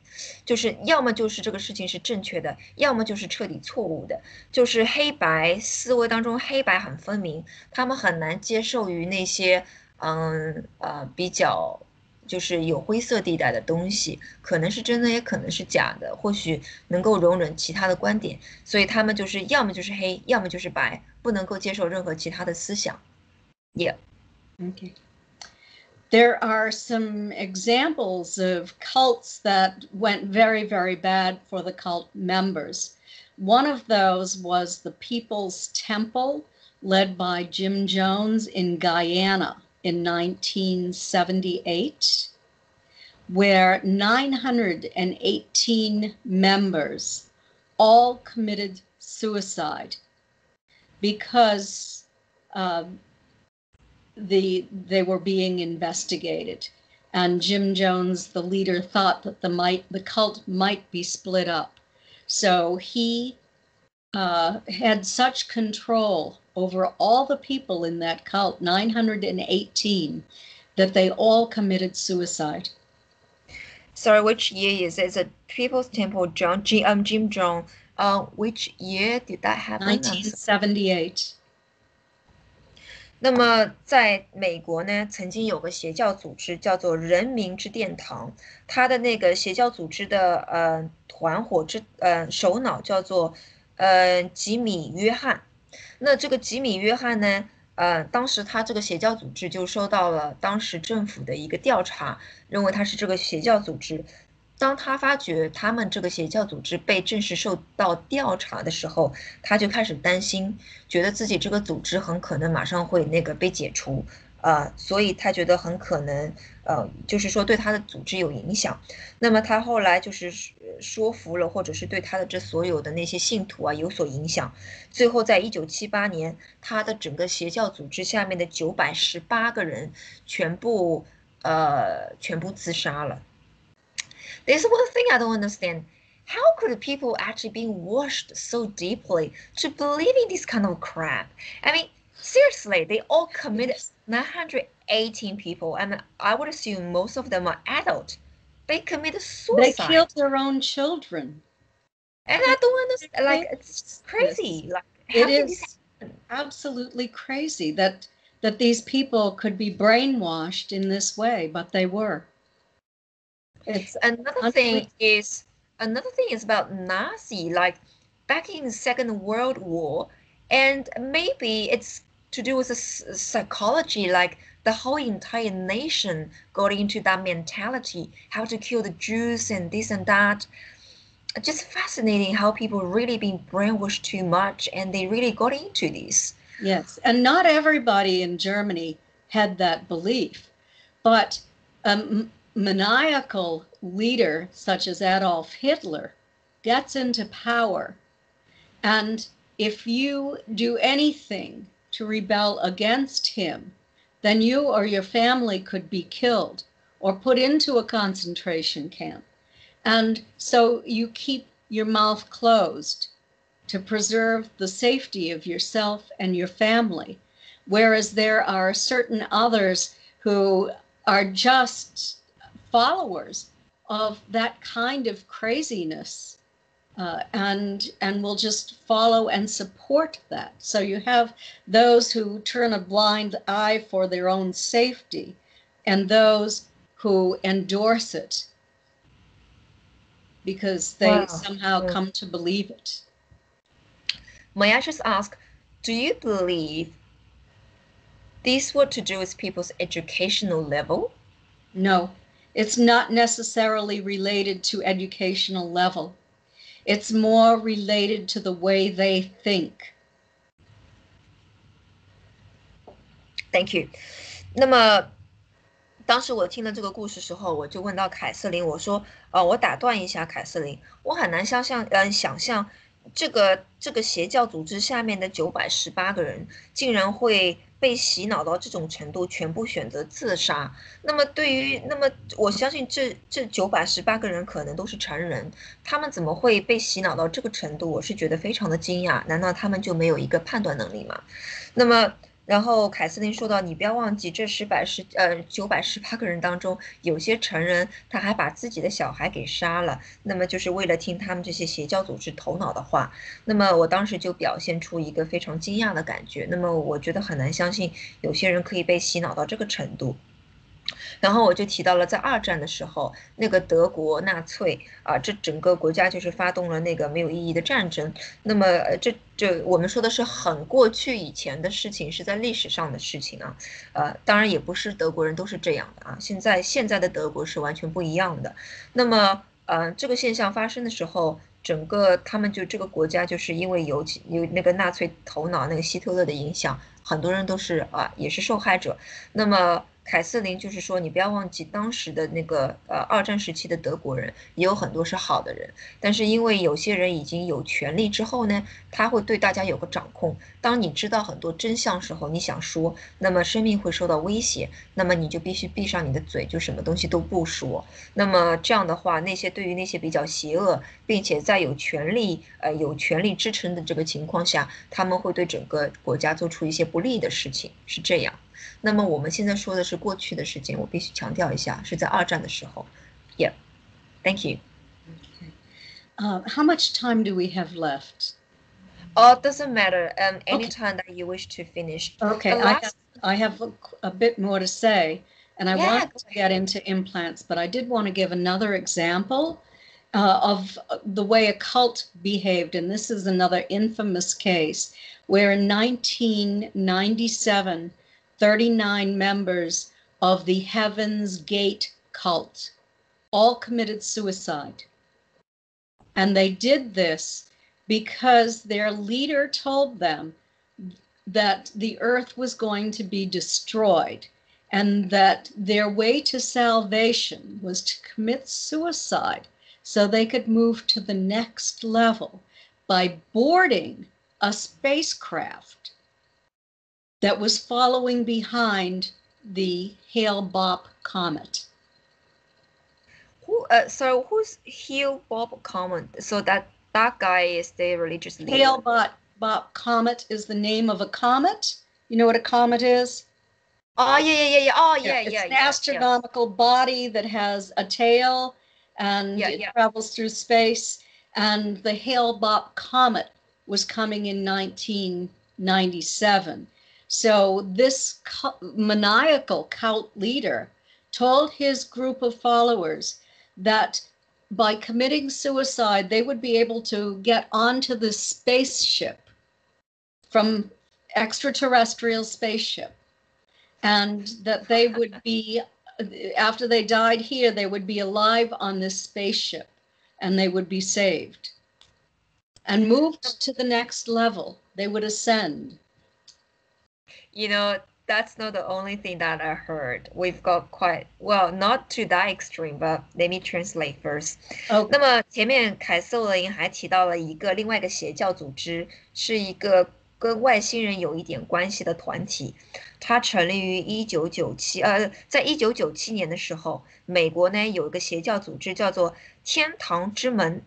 就是要么就是这个事情是正确的，要么就是彻底错误的，就是黑白思维当中黑白很分明，他们很难接受于那些嗯呃比较就是有灰色地带的东西，可能是真的，也可能是假的，或许能够容忍其他的观点，所以他们就是要么就是黑，要么就是白。不能够接受任何其他的思想。Yeah. Okay. There are some examples of cults that went very, very bad for the cult members. One of those was the People's Temple, led by Jim Jones in Guyana in nineteen seventy-eight, where nine hundred eighteen members all committed suicide. Because uh, the, they were being investigated. And Jim Jones, the leader, thought that the, might, the cult might be split up. So he uh, had such control over all the people in that cult, nine hundred eighteen, that they all committed suicide. Sorry, which year is it? It's a People's Temple, John, G, um, Jim Jones. Uh, which year did that happen? nineteen seventy-eight. 那么在美国呢，曾经有个邪教组织叫做人民之殿堂，它的那个邪教组织的呃团伙之呃首脑叫做呃吉米约翰。那这个吉米约翰呢，呃，当时他这个邪教组织就收到了当时政府的一个调查，认为他是这个邪教组织。当他发觉他们这个邪教组织被正式受到调查的时候，他就开始担心，觉得自己这个组织很可能马上会那个被解除，呃，所以他觉得很可能，呃，就是说对他的组织有影响。那么他后来就是说服了，或者是对他的这所有的那些信徒啊有所影响。最后在一九七八年，他的整个邪教组织下面的九百十八个人全部，呃，全部自杀了。There's one thing I don't understand. How could people actually be washed so deeply to believing this kind of crap? I mean, seriously, they all committed nine hundred eighteen people, and I would assume most of them are adults. They committed suicide. They killed their own children. And I don't understand. Like, it's crazy. Like, it is absolutely crazy that that these people could be brainwashed in this way, but they were. It's another thing is another thing is about Nazi, like back in the Second World War, and maybe it's to do with the psychology, like the whole entire nation got into that mentality, how to kill the Jews and this and that. Just fascinating how people really been brainwashed too much and they really got into this. Yes, and not everybody in Germany had that belief, but um maniacal leader such as Adolf Hitler gets into power, and if you do anything to rebel against him, then you or your family could be killed or put into a concentration camp, and so you keep your mouth closed to preserve the safety of yourself and your family, whereas there are certain others who are just followers of that kind of craziness, uh, and and will just follow and support that. So you have those who turn a blind eye for their own safety, and those who endorse it because they wow. somehow yeah. come to believe it. May I just ask, do you believe these were to do with people's educational level? No, it's not necessarily related to educational level. It's more related to the way they think. Thank you. 那么当时我听了这个故事时候，我就问到凯瑟琳，我说，呃，我打断一下凯瑟琳，我很难想象，嗯、呃，想象这个这个邪教组织下面的九百十八个人竟然会被洗脑到这种程度，全部选择自杀。那么对于，那么我相信这这九百十八个人可能都是成人，他们怎么会被洗脑到这个程度？我是觉得非常的惊讶，难道他们就没有一个判断能力吗？那么。 然后凯瑟琳说到：“你不要忘记，这十百十呃九百十八个人当中，有些成人他还把自己的小孩给杀了，那么就是为了听他们这些邪教组织头脑的话。那么我当时就表现出一个非常惊讶的感觉。那么我觉得很难相信有些人可以被洗脑到这个程度。” 然后我就提到了，在二战的时候，那个德国纳粹啊，这整个国家就是发动了那个没有意义的战争。那么这这我们说的是很过去以前的事情，是在历史上的事情啊。呃，当然也不是德国人都是这样的啊。现在现在的德国是完全不一样的。那么呃，这个现象发生的时候。 整个他们就这个国家，就是因为有有那个纳粹头脑那个希特勒的影响，很多人都是啊也是受害者。那么凯瑟琳就是说，你不要忘记当时的那个呃二战时期的德国人也有很多是好的人，但是因为有些人已经有权利之后呢，他会对大家有个掌控。当你知道很多真相时候，你想说，那么生命会受到威胁，那么你就必须闭上你的嘴，就什么东西都不说。那么这样的话，那些对于那些比较邪恶，并且在 在有权力，呃，有权力支撑的这个情况下，他们会对整个国家做出一些不利的事情，是这样。那么我们现在说的是过去的事情，我必须强调一下，是在二战的时候。Yeah, thank you. Okay. Uh, how much time do we have left? Oh, it doesn't matter. Um, any time that you wish to finish. Okay, I have, I have a, a bit more to say, and I want to get into implants, but I did want to give another example. Uh, of the way a cult behaved, and this is another infamous case where in nineteen ninety-seven, thirty-nine members of the Heaven's Gate cult all committed suicide. And they did this because their leader told them that the earth was going to be destroyed and that their way to salvation was to commit suicide. So they could move to the next level by boarding a spacecraft that was following behind the Hale Bopp comet. Who, uh, so who's Hale Bopp comet? So that that guy is the religious leader. Hale Bopp, Bopp comet is the name of a comet. You know what a comet is? Oh yeah yeah yeah yeah. Oh yeah yeah. It's yeah, an yeah, astronomical yeah. body that has a tail. And yeah, it yeah. travels through space. And the Hale Bopp comet was coming in nineteen ninety-seven. So this co maniacal cult leader told his group of followers that by committing suicide, they would be able to get onto the spaceship from extraterrestrial spaceship, and that they would be. After they died here, they would be alive on this spaceship and they would be saved and moved to the next level. They would ascend. You know, that's not the only thing that I heard. We've got quite, well, not to that extreme, but let me translate first. Oh. 那么前面凯瑟琳还提到了一个另外一个邪教组织，是一个 跟外星人有一点关系的团体，它成立于一九九七，呃，在一九九七年的时候，美国呢有一个邪教组织叫做天堂之门，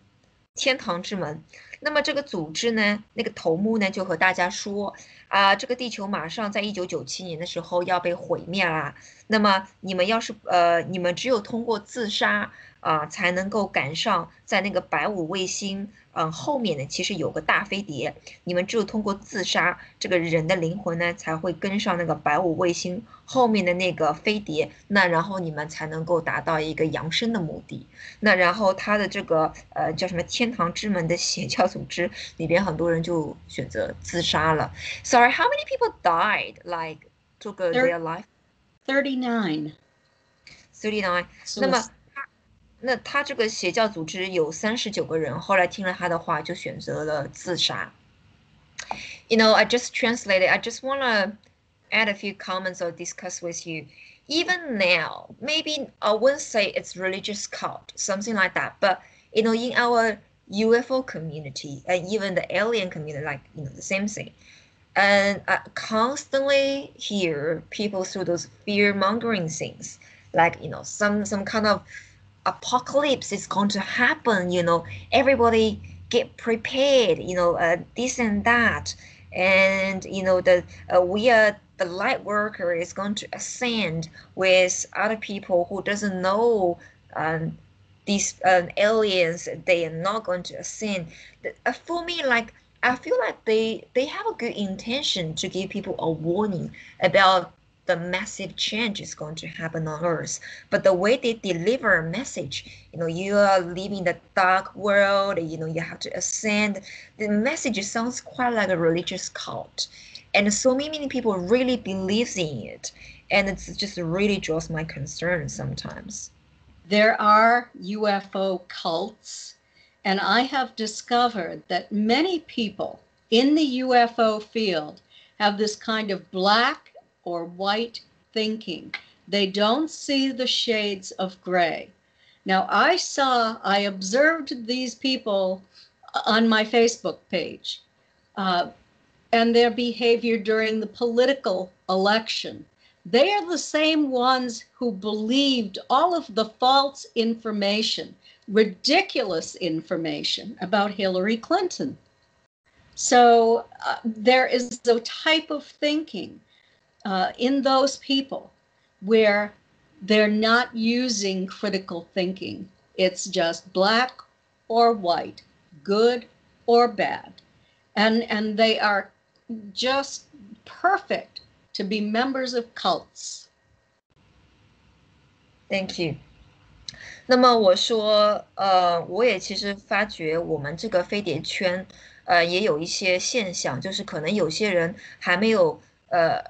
天堂之门。那么这个组织呢，那个头目呢就和大家说。啊，这个地球马上在一九九七年的时候要被毁灭啦。那么你们要是呃，你们只有通过自杀啊、呃，才能够赶上在那个白五卫星嗯、呃、后面呢，其实有个大飞碟。你们只有通过自杀，这个人的灵魂呢才会跟上那个白五卫星后面的那个飞碟，那然后你们才能够达到一个扬升的目的。那然后他的这个呃叫什么天堂之门的邪教组织里边，很多人就选择自杀了。Sorry. How many people died, like, took uh, their life? thirty-nine. thirty-nine. 那么他那他这个邪教组织有thirty-nine个人，后来听了他的话就选择了自杀。You know, I just translated. I just want to add a few comments or discuss with you. Even now, maybe I wouldn't say it's religious cult, something like that. But, you know, in our U F O community and even the alien community, like, you know, the same thing. And I constantly hear people through those fear-mongering things, like, you know, some, some kind of apocalypse is going to happen, you know, everybody get prepared, you know, uh, this and that. And, you know, the, uh, we are, the light worker is going to ascend with other people who doesn't know um, these um, aliens, they are not going to ascend. Uh, for me, like, I feel like they, they have a good intention to give people a warning about the massive change is going to happen on Earth. But the way they deliver a message, you know, you are leaving the dark world, you know, you have to ascend. The message sounds quite like a religious cult. And so many people really believe in it. And it just really draws my concern sometimes. There are U F O cults. And I have discovered that many people in the U F O field have this kind of black or white thinking. They don't see the shades of gray. Now, I saw, I observed these people on my Facebook page uh, and their behavior during the political election. They are the same ones who believed all of the false information, ridiculous information about Hillary Clinton. So uh, there is a type of thinking uh, in those people where they're not using critical thinking. It's just black or white, good or bad. And, and they are just perfect to be members of cults. Thank you. 那么我说，呃，我也其实发觉我们这个飞碟圈，呃，也有一些现象，就是可能有些人还没有呃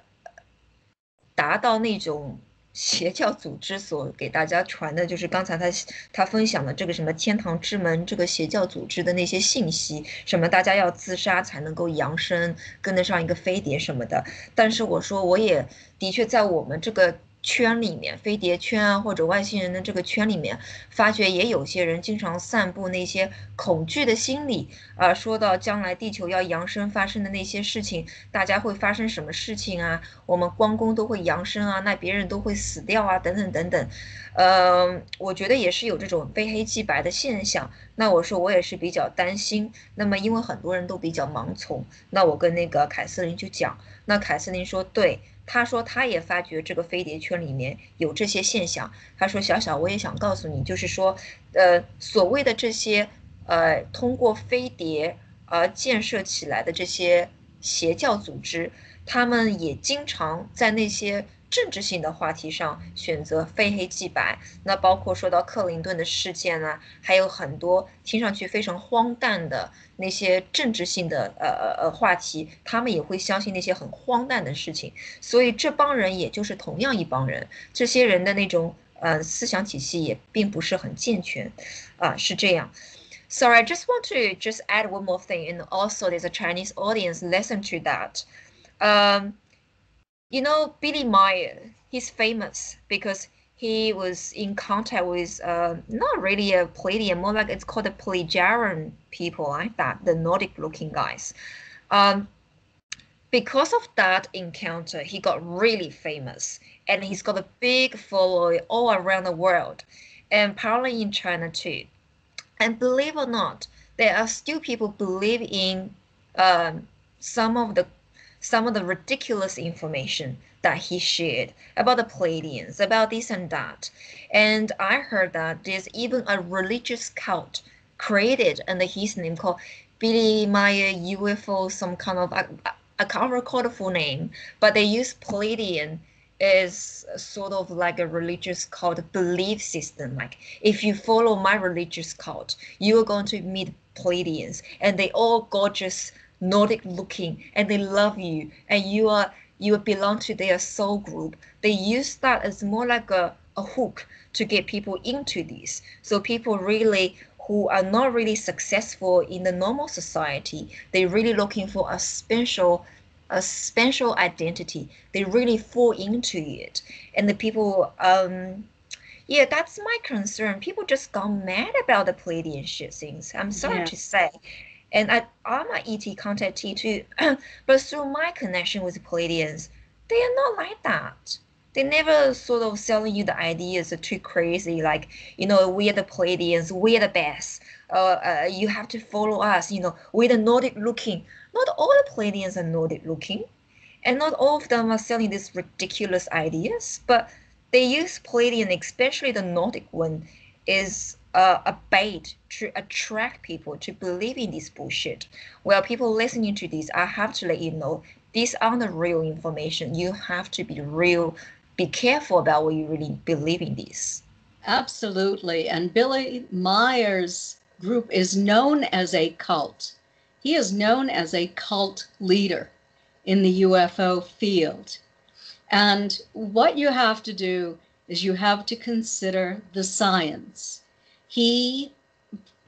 达到那种邪教组织所给大家传的，就是刚才他他分享的这个什么天堂之门这个邪教组织的那些信息，什么大家要自杀才能够扬升，跟得上一个飞碟什么的。但是我说，我也的确在我们这个圈里面，飞碟圈啊，或者外星人的这个圈里面，发觉也有些人经常散布那些恐惧的心理啊、呃，说到将来地球要扬升发生的那些事情，大家会发生什么事情啊？我们光工都会扬升啊，那别人都会死掉啊，等等等等。呃，我觉得也是有这种非黑即白的现象。那我说我也是比较担心。那么因为很多人都比较盲从，那我跟那个凯瑟琳就讲，那凯瑟琳说对。他说他也发觉这个飞碟圈里面有这些现象。他说小小我也想告诉你，就是说呃所谓的这些呃通过飞碟而建设起来的这些邪教组织，他们也经常在那些政治性的话题上选择非黑即白，那包括说到克林顿的事件啊，还有很多听上去非常荒诞的那些政治性的呃呃话题，他们也会相信那些很荒诞的事情，所以这帮人也就是同样一帮人，这些人的那种呃思想体系也并不是很健全，啊、呃、是这样。So I just want to just add one more thing, and also there's a Chinese audience listen to that. Um. You know, Billy Meier, he's famous because he was in contact with uh, not really a Pleiadian, more like it's called the Plejaren people like that, the Nordic-looking guys. Um, because of that encounter, he got really famous, and he's got a big following all around the world, and probably in China too. And believe or not, there are still people believe in um, some of the some of the ridiculous information that he shared about the Pleiadians, about this and that. And I heard that there's even a religious cult created under his name called Billy Meier U F O, some kind of, I, I can't recall the full name, but they use Pleiadian as sort of like a religious cult belief system. Like, if you follow my religious cult, you are going to meet Pleiadians, and they all gorgeous, Nordic looking, and they love you, and you are you belong to their soul group. They use that as more like a, a hook to get people into this. So people really who are not really successful in the normal society, they're really looking for a special a special identity. They really fall into it. And the people, um yeah, that's my concern. People just got mad about the Pleiadian shit things. I'm sorry yeah. to say. And I, I'm an E T contactee too, but through my connection with Pleiadians, they are not like that. They never sort of selling you the ideas are too crazy, like, you know, we are the Pleiadians, we are the best, uh, uh, you have to follow us, you know, we're the Nordic looking. Not all the Pleiadians are Nordic looking, and not all of them are selling these ridiculous ideas, but they use Pleiadian, especially the Nordic one, is Uh, a bait to attract people to believe in this bullshit. Well, people listening to this, I have to let you know, these aren't the real information. You have to be real, be careful about what you really believe in this. Absolutely. And Billy Meier's group is known as a cult. He is known as a cult leader in the U F O field. And what you have to do is you have to consider the science. He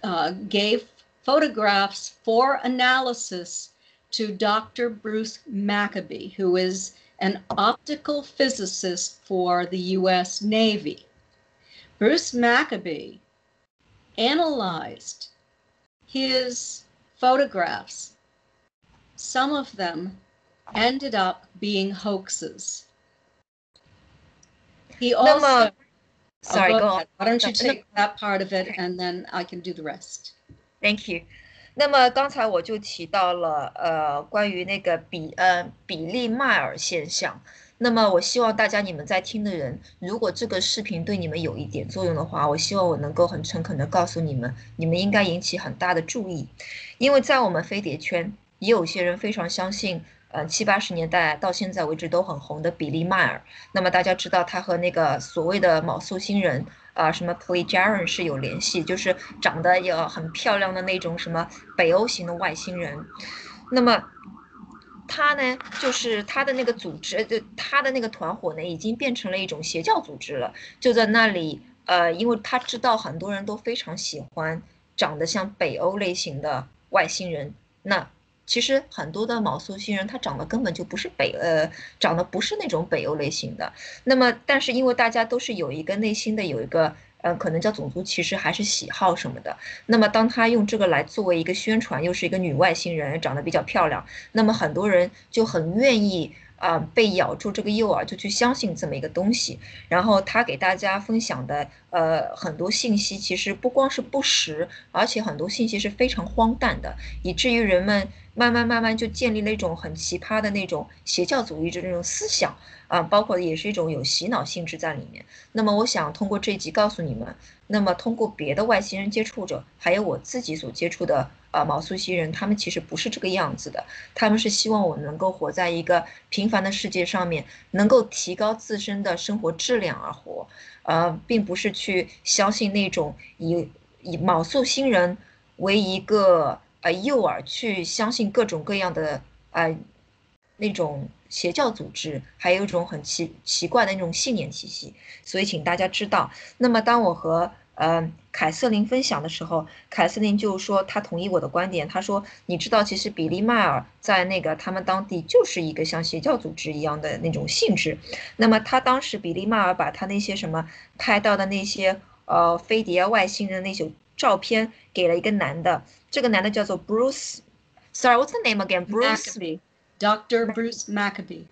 uh, gave photographs for analysis to Doctor Bruce Maccabee, who is an optical physicist for the U S Navy. Bruce Maccabee analyzed his photographs. Some of them ended up being hoaxes. He also... No, no. Sorry, go on. Why don't you take that part of it, and then I can do the rest. Thank you. 那么刚才我就提到了呃关于那个比呃比利迈尔现象。那么我希望大家你们在听的人，如果这个视频对你们有一点作用的话，我希望我能够很诚恳的告诉你们，你们应该引起很大的注意，因为在我们飞碟圈也有些人非常相信。 呃，七八十年代到现在为止都很红的比利迈尔，那么大家知道他和那个所谓的卯宿星人啊、呃，什么 Plejaren 是有联系，就是长得有很漂亮的那种什么北欧型的外星人。那么他呢，就是他的那个组织，就他的那个团伙呢，已经变成了一种邪教组织了，就在那里。呃，因为他知道很多人都非常喜欢长得像北欧类型的外星人，那。 其实很多的卯宿星人，他长得根本就不是北呃，长得不是那种北欧类型的。那么，但是因为大家都是有一个内心的有一个呃，可能叫种族歧视还是喜好什么的。那么，当他用这个来作为一个宣传，又是一个女外星人，长得比较漂亮，那么很多人就很愿意啊、呃、被咬住这个诱饵，就去相信这么一个东西。然后他给大家分享的呃很多信息，其实不光是不实，而且很多信息是非常荒诞的，以至于人们。 慢慢慢慢就建立了一种很奇葩的那种邪教主义的那种思想啊，包括也是一种有洗脑性质在里面。那么我想通过这一集告诉你们，那么通过别的外星人接触者，还有我自己所接触的啊卯宿星人，他们其实不是这个样子的，他们是希望我能够活在一个平凡的世界上面，能够提高自身的生活质量而活，呃，并不是去相信那种以以卯宿星人为一个。 呃，诱饵去相信各种各样的啊、呃，那种邪教组织，还有一种很奇奇怪的那种信念体系。所以，请大家知道。那么，当我和呃凯瑟琳分享的时候，凯瑟琳就说她同意我的观点。她说，你知道，其实比利迈尔在那个他们当地就是一个像邪教组织一样的那种性质。那么，他当时比利迈尔把他那些什么拍到的那些呃飞碟外星人那些。 照片给了一个男的，这个男的叫做 Bruce， sorry what's the name again Bruce Maccabee，Doctor Bruce Maccabee，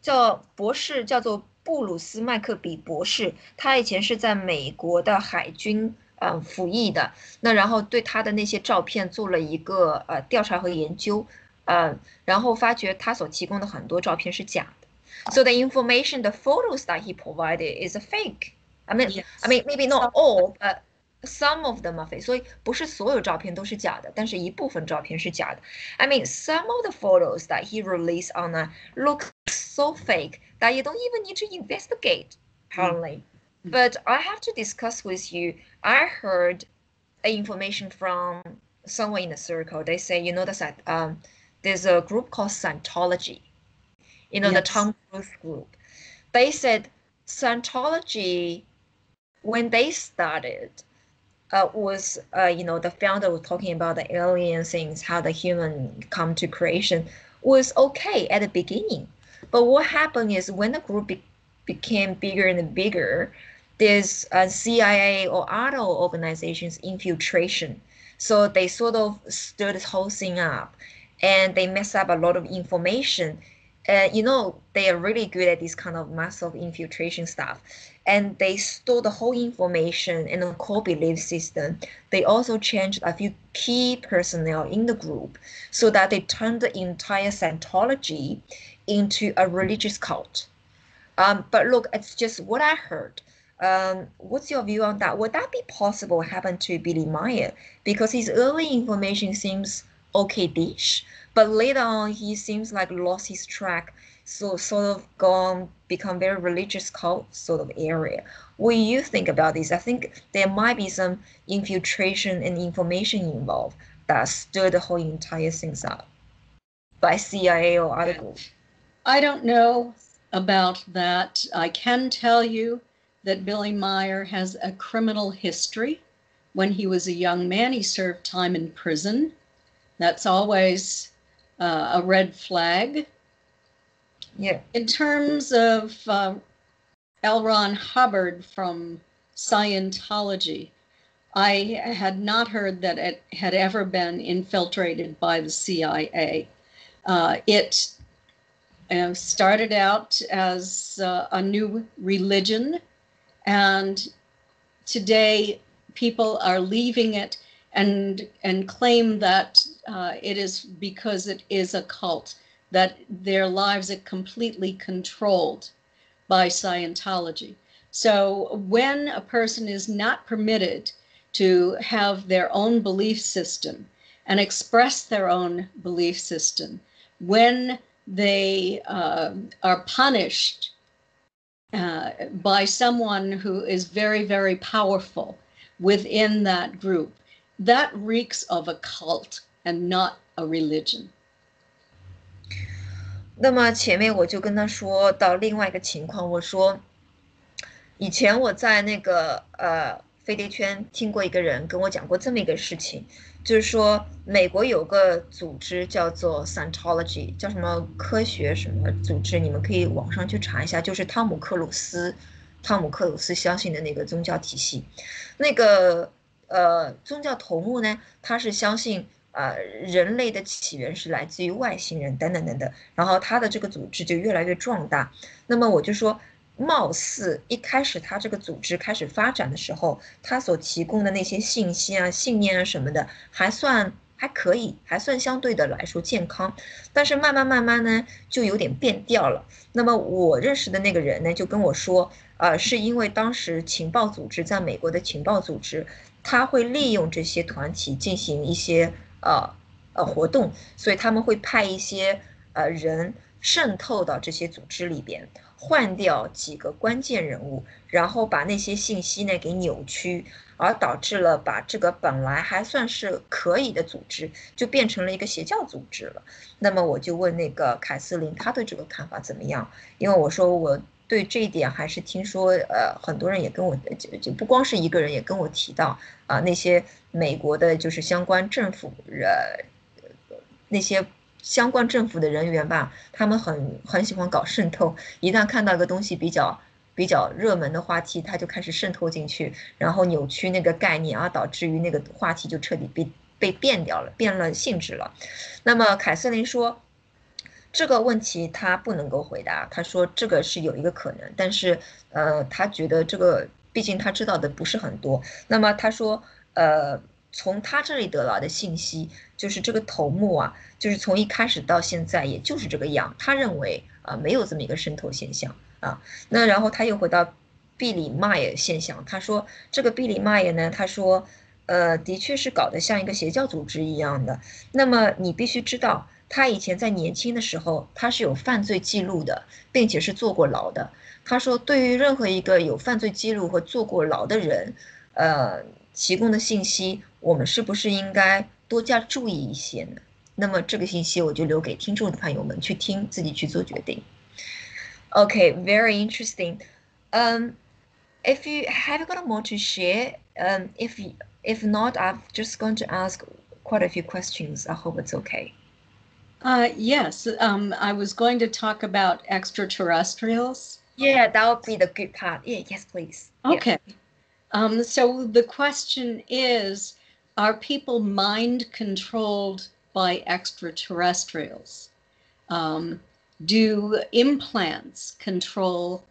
叫博士，叫做布鲁斯麦克比博士，他以前是在美国的海军嗯服役的，那然后对他的那些照片做了一个呃调查和研究。呃，然后发觉他所提供的很多照片是假的。So the information, the photos that he provided is a fake. I mean, yes. I mean, maybe not all, but some of them are fake. 所以不是所有照片都是假的，但是一部分照片是假的。I mean, some of the photos that he released online look so fake that you don't even need to investigate, apparently. Mm. But I have to discuss with you. I heard information from someone in the circle. They say, you know, that um, there's a group called Scientology. You know, yes. The Tom Cruise group. They said Scientology, when they started, uh, was, uh, you know, the founder was talking about the alien things, how the human come to creation, was okay at the beginning. But what happened is when the group be became bigger and bigger, there's uh, C I A or other organizations infiltration. So they sort of stirred this whole thing up, and they messed up a lot of information. Uh, you know, they are really good at this kind of massive infiltration stuff, and they store the whole information in a core belief system. They also changed a few key personnel in the group so that they turned the entire Scientology into a religious cult. Um, but look, it's just what I heard. Um, what's your view on that? Would that be possible happen to Billy Meier? Because his early information seems okay-ish. But later on, he seems like lost his track, so sort of gone, become very religious cult sort of area. What do you think about this? I think there might be some infiltration and information involved that stirred the whole entire thing up by C I A or other groups. I don't know about that. I can tell you that Billy Meier has a criminal history. When he was a young man, he served time in prison. That's always Uh, a red flag. Yeah. In terms of uh, L. Ron Hubbard from Scientology, I had not heard that it had ever been infiltrated by the C I A. Uh, it uh, started out as uh, a new religion, and today people are leaving it and and claim that uh, it is because it is a cult, that their lives are completely controlled by Scientology. So when a person is not permitted to have their own belief system and express their own belief system, when they uh, are punished uh, by someone who is very, very powerful within that group, that reeks of a cult and not a religion. 那么前面我就跟他说到另外一个情况，我说，以前我在那个呃飞碟圈听过一个人跟我讲过这么一个事情，就是说美国有个组织叫做 Scientology， 叫什么科学什么组织，你们可以网上去查一下，就是汤姆克鲁斯，汤姆克鲁斯相信的那个宗教体系，那个。呃，宗教头目呢，他是相信呃人类的起源是来自于外星人等等等等，然后他的这个组织就越来越壮大。那么我就说，貌似一开始他这个组织开始发展的时候，他所提供的那些信息啊、信念啊什么的，还算还可以，还算相对的来说健康。但是慢慢慢慢呢，就有点变调了。那么我认识的那个人呢，就跟我说，呃，是因为当时情报组织在美国的情报组织。他会利用这些团体进行一些呃呃活动，所以他们会派一些呃人渗透到这些组织里边，换掉几个关键人物，然后把那些信息呢给扭曲，而导致了把这个本来还算是可以的组织就变成了一个邪教组织了。那么我就问那个凯瑟琳，她对这个看法怎么样？因为我说我。对这一点还是听说，呃，很多人也跟我，就就不光是一个人也跟我提到啊、呃，那些美国的就是相关政府呃，那些相关政府的人员吧，他们很很喜欢搞渗透，一旦看到一个东西比较比较热门的话题，他就开始渗透进去，然后扭曲那个概念啊，导致于那个话题就彻底被被变掉了，变了性质了。那么凯瑟琳说。这个问题他不能够回答，他说这个是有一个可能，但是呃，他觉得这个毕竟他知道的不是很多。那么他说，呃，从他这里得到的信息就是这个头目啊，就是从一开始到现在也就是这个样，他认为啊、呃、没有这么一个渗透现象啊。那然后他又回到比利迈尔现象，他说这个比利迈尔呢，他说呃的确是搞得像一个邪教组织一样的。那么你必须知道，他以前在年轻的时候他是有犯罪记录的，并且是坐过牢的。他说对于任何一个有犯罪记录和坐过牢的人呃提供的信息，我们是不是应该多加注意一些呢？那么这个信息我就留给听众朋友们去听，自己去做决定。Okay, very interesting. Um, if you have got more to share, um, if if not, I'm just going to ask quite a few questions. I hope it's okay. Uh, yes. Um, I was going to talk about extraterrestrials. Yeah, that would be the good part. Yeah, yes, please. Okay. Yeah. Um, so the question is, are people mind controlled by extraterrestrials? Um, do implants control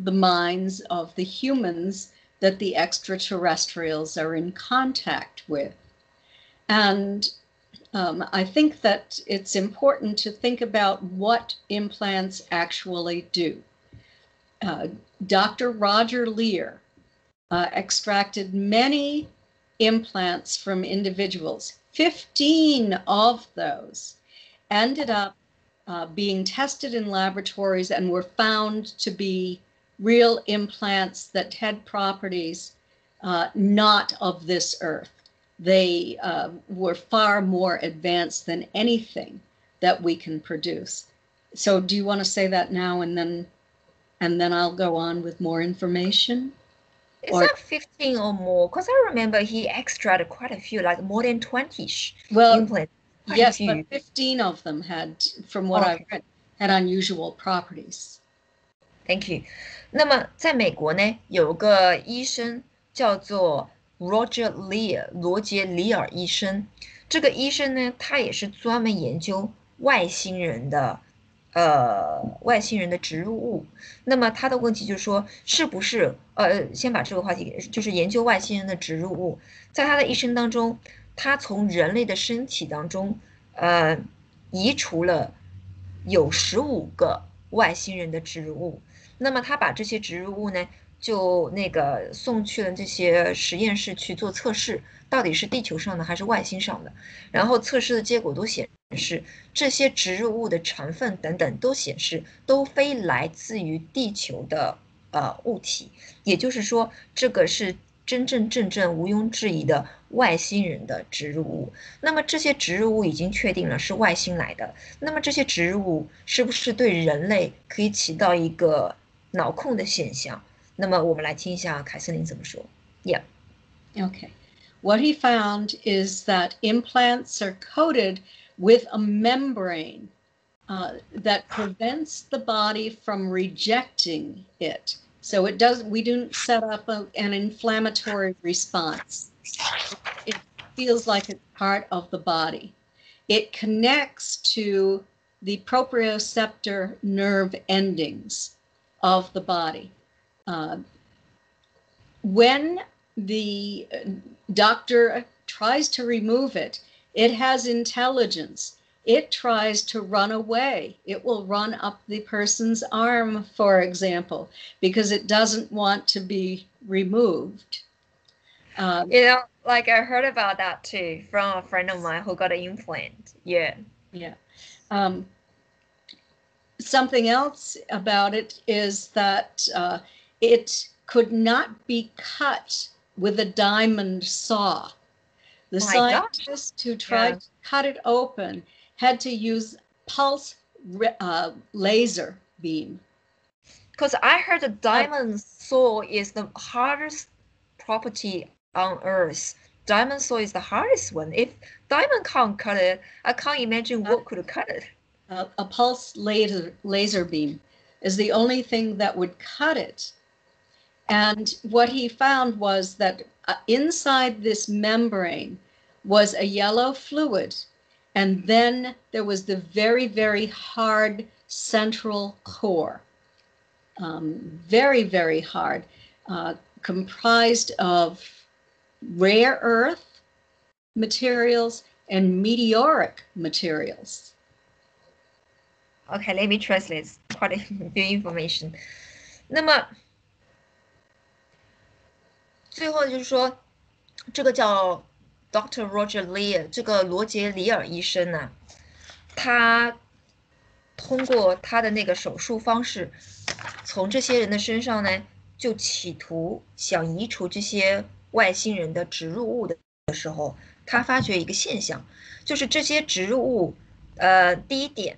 the minds of the humans that the extraterrestrials are in contact with? And um, I think that it's important to think about what implants actually do. Uh, Doctor Roger Leir Uh, extracted many implants from individuals. fifteen of those ended up uh, being tested in laboratories and were found to be real implants that had properties uh, not of this earth. They uh, were far more advanced than anything that we can produce. So do you want to say that now, and then, and then I'll go on with more information? It's or, not fifteen or more, because I remember he extracted quite a few, like more than twenty-ish well, implants. Quite yes, but fifteen of them had, from what okay. I read, had unusual properties. Thank you. 那么在美国呢，有个医生叫做 Roger Leir, 罗杰里尔医生。这个医生呢，他也是专门研究外星人的。呃，外星人的植入物，那么他的问题就是说，是不是呃，先把这个话题，就是研究外星人的植入物，在他的一生当中，他从人类的身体当中，呃，移除了有十五个外星人的植入物，那么他把这些植入物呢，就那个送去了这些实验室去做测试，到底是地球上的还是外星上的，然后测试的结果都显示。是这些植入物的成分等等都显示都非来自于地球的呃物体，也就是说这个是真真正正毋庸置疑的外星人的植入物。那么这些植入物已经确定了是外星来的，那么这些植入物是不是对人类可以起到一个脑控的现象？那么我们来听一下凯瑟琳怎么说。Yeah. Okay. What he found is that implants are coated with a membrane uh, that prevents the body from rejecting it. So it does, we don't set up a, an inflammatory response. It feels like it's part of the body. It connects to the proprioceptor nerve endings of the body. Uh, when the doctor tries to remove it, it has intelligence. It tries to run away. It will run up the person's arm, for example, because it doesn't want to be removed. Um, you know, like I heard about that too from a friend of mine who got an implant. Yeah. Yeah. Um, something else about it is that uh, it could not be cut with a diamond saw. The oh scientists who tried yeah. to cut it open had to use pulse uh, laser beam. Because I heard the diamond uh, saw is the hardest property on Earth. Diamond saw is the hardest one. If diamond can't cut it, I can't imagine what uh, could cut it. Uh, a pulse laser, laser beam is the only thing that would cut it. And what he found was that uh, inside this membrane was a yellow fluid, and then there was the very, very hard central core, um, very, very hard, uh, comprised of rare earth materials and meteoric materials. Okay, let me translate quite a few information. 那么最后就是说，这个叫 Doctor Roger Leir 这个罗杰里尔医生呢、啊，他通过他的那个手术方式，从这些人的身上呢，就企图想移除这些外星人的植入物的时候，他发觉一个现象，就是这些植入物，呃，第一点。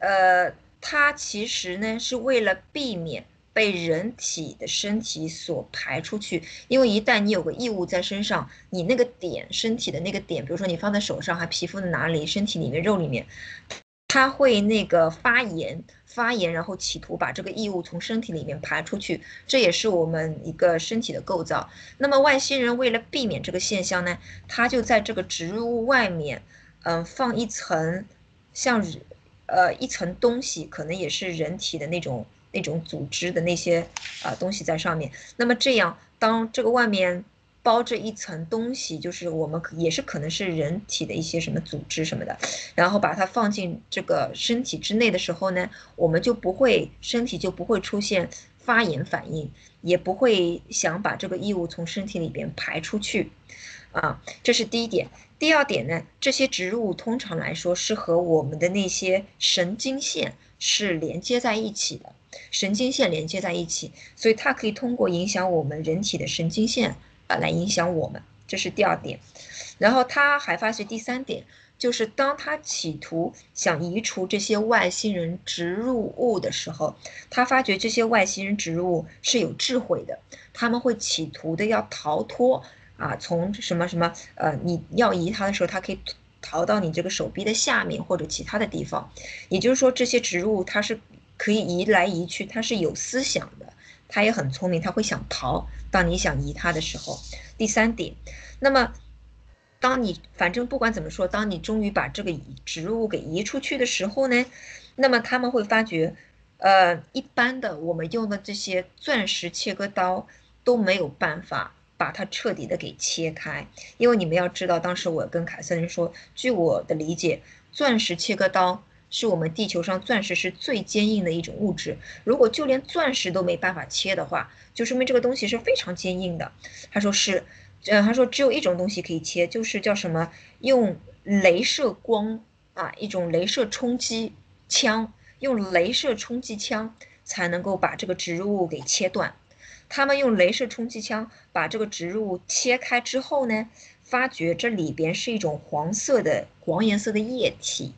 呃，它其实呢是为了避免被人体的身体所排出去，因为一旦你有个异物在身上，你那个点，身体的那个点，比如说你放在手上，还皮肤的哪里，身体里面、肉里面，它会那个发炎，发炎，然后企图把这个异物从身体里面排出去，这也是我们一个身体的构造。那么外星人为了避免这个现象呢，他就在这个植入物外面，嗯、呃，放一层像。 呃，一层东西可能也是人体的那种那种组织的那些啊、呃、东西在上面。那么这样，当这个外面包着一层东西，就是我们也是可能是人体的一些什么组织什么的，然后把它放进这个身体之内的时候呢，我们就不会身体就不会出现发炎反应，也不会想把这个异物从身体里边排出去。 啊，这是第一点。第二点呢，这些植入物通常来说是和我们的那些神经线是连接在一起的，神经线连接在一起，所以它可以通过影响我们人体的神经线啊来影响我们，这是第二点。然后他还发现第三点，就是当他企图想移除这些外星人植入物的时候，他发觉这些外星人植入物是有智慧的，他们会企图的要逃脱。 啊，从什么什么呃，你要移它的时候，它可以逃到你这个手臂的下面或者其他的地方。也就是说，这些植入物它是可以移来移去，它是有思想的，它也很聪明，它会想逃。当你想移它的时候，第三点，那么当你反正不管怎么说，当你终于把这个植入物给移出去的时候呢，那么他们会发觉，呃，一般的我们用的这些钻石切割刀都没有办法。 把它彻底的给切开，因为你们要知道，当时我跟凯瑟琳说，据我的理解，钻石切割刀是我们地球上钻石是最坚硬的一种物质。如果就连钻石都没办法切的话，就说明这个东西是非常坚硬的。他说是，呃，他说只有一种东西可以切，就是叫什么，用镭射光啊，一种镭射冲击枪，用镭射冲击枪才能够把这个植入物给切断。 他们用镭射冲击枪把这个植入物切开之后呢，发觉这里边是一种黄色的黄颜色的液体，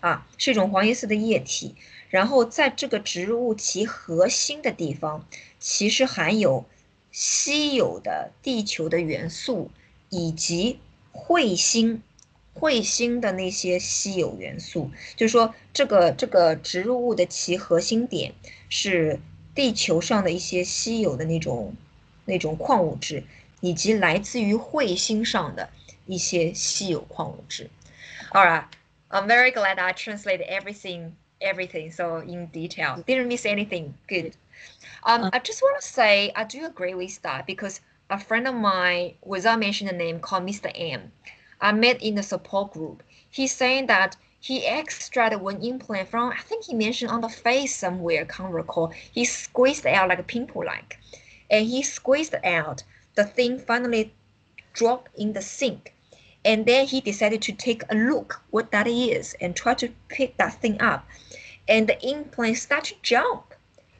啊，是一种黄颜色的液体。然后在这个植入物其核心的地方，其实含有稀有的地球的元素以及彗星、彗星的那些稀有元素。就是说，这个这个植入物的其核心点是。 地球上的一些稀有的那种、那种矿物质，以及来自于彗星上的一些稀有矿物质。All right, I'm very glad I translated everything, everything so in detail. Didn't miss anything. Good. Um, I just want to say I do agree with that because a friend of mine, without mentioning the name, called Mister M. I met in the support group. He's saying that. He extracted one implant from, I think he mentioned on the face somewhere, can't recall. He squeezed out like a pimple-like. And he squeezed out. The thing finally dropped in the sink. And then he decided to take a look what that is and try to pick that thing up. And the implant started to jump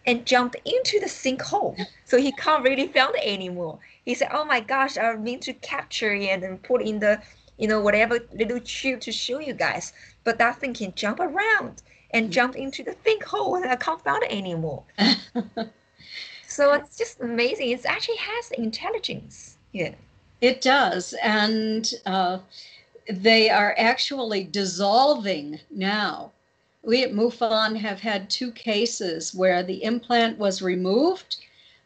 and jumped into the sinkhole. So he can't really find it anymore. He said, oh my gosh, I meant to capture it and then put it in the, you know, whatever little tube to show you guys. But that thing can jump around and jump into the think hole, and I can't find it anymore. So it's just amazing. It actually has intelligence. Yeah, it does, and uh, they are actually dissolving now. We at MUFON have had two cases where the implant was removed,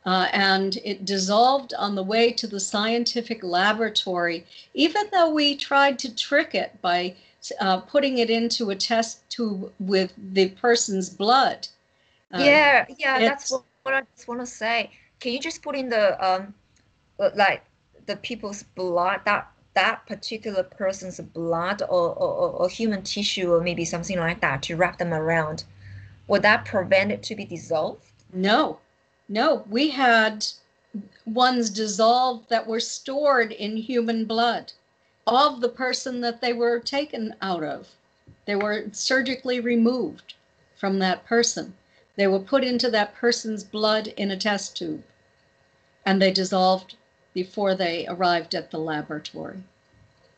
uh, and it dissolved on the way to the scientific laboratory, even though we tried to trick it by. Uh, putting it into a test tube with the person's blood. Um, yeah, yeah, that's what, what I just want to say. Can you just put in the um, like the people's blood? That that particular person's blood or, or, or human tissue or maybe something like that to wrap them around, would that prevent it to be dissolved? No, no. We had ones dissolved that were stored in human blood of the person that they were taken out of. They were surgically removed from that person. They were put into that person's blood in a test tube, and they dissolved before they arrived at the laboratory.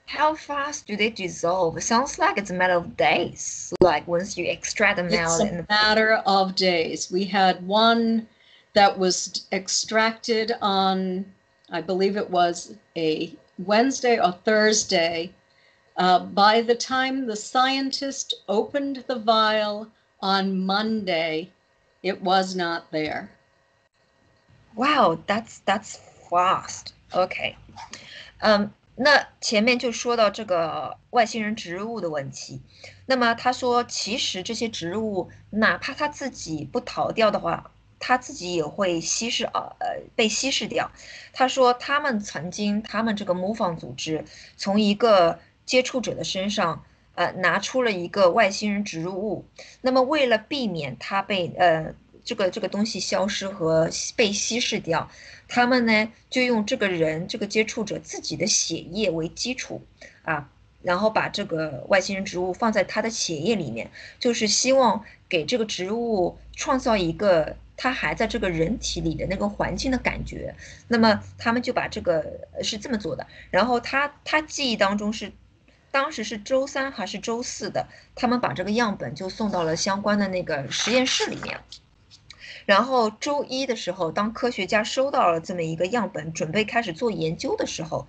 How fast do they dissolve? It sounds like it's a matter of days, like once you extract them out. It's a matter of days. We had one that was extracted on, I believe it was a Wednesday or Thursday. Uh, by the time the scientist opened the vial on Monday, it was not there. Wow, that's that's fast. Okay. Um, 那前面就说到这个外星人植物的问题。那么他说，其实这些植物，哪怕他自己不逃掉的话，他自己也会稀释呃被稀释掉。他说，他们曾经，他们这个M U F O N组织从一个接触者的身上，呃，拿出了一个外星人植物。那么为了避免它被呃。 这个这个东西消失和被稀释掉，他们呢就用这个人这个接触者自己的血液为基础啊，然后把这个外星人植物放在他的血液里面，就是希望给这个植物创造一个它还在这个人体里的那个环境的感觉。那么他们就把这个是这么做的。然后他他记忆当中是，当时是周三还是周四的，他们把这个样本就送到了相关的那个实验室里面。 然后周一的时候，当科学家收到了这么一个样本，准备开始做研究的时候，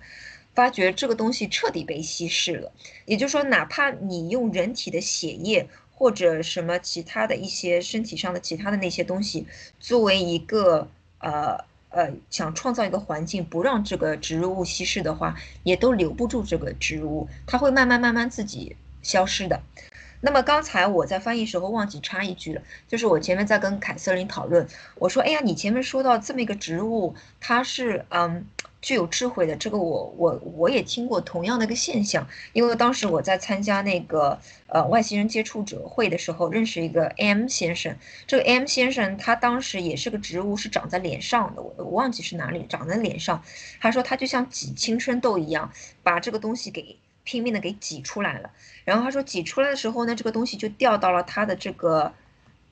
发觉这个东西彻底被稀释了。也就是说，哪怕你用人体的血液或者什么其他的一些身体上的其他的那些东西，作为一个呃呃想创造一个环境不让这个植物稀释的话，也都留不住这个植物，它会慢慢慢慢自己消失的。 那么刚才我在翻译时候忘记插一句了，就是我前面在跟凯瑟琳讨论，我说，哎呀，你前面说到这么一个植物，它是嗯具有智慧的，这个我我我也听过同样的一个现象，因为当时我在参加那个呃外星人接触者会的时候，认识一个 M 先生，这个 M 先生他当时也是个植物，是长在脸上的，我我忘记是哪里长在脸上，他说他就像挤青春痘一样，把这个东西给。 拼命的给挤出来了，然后他说挤出来的时候呢，这个东西就掉到了他的这个，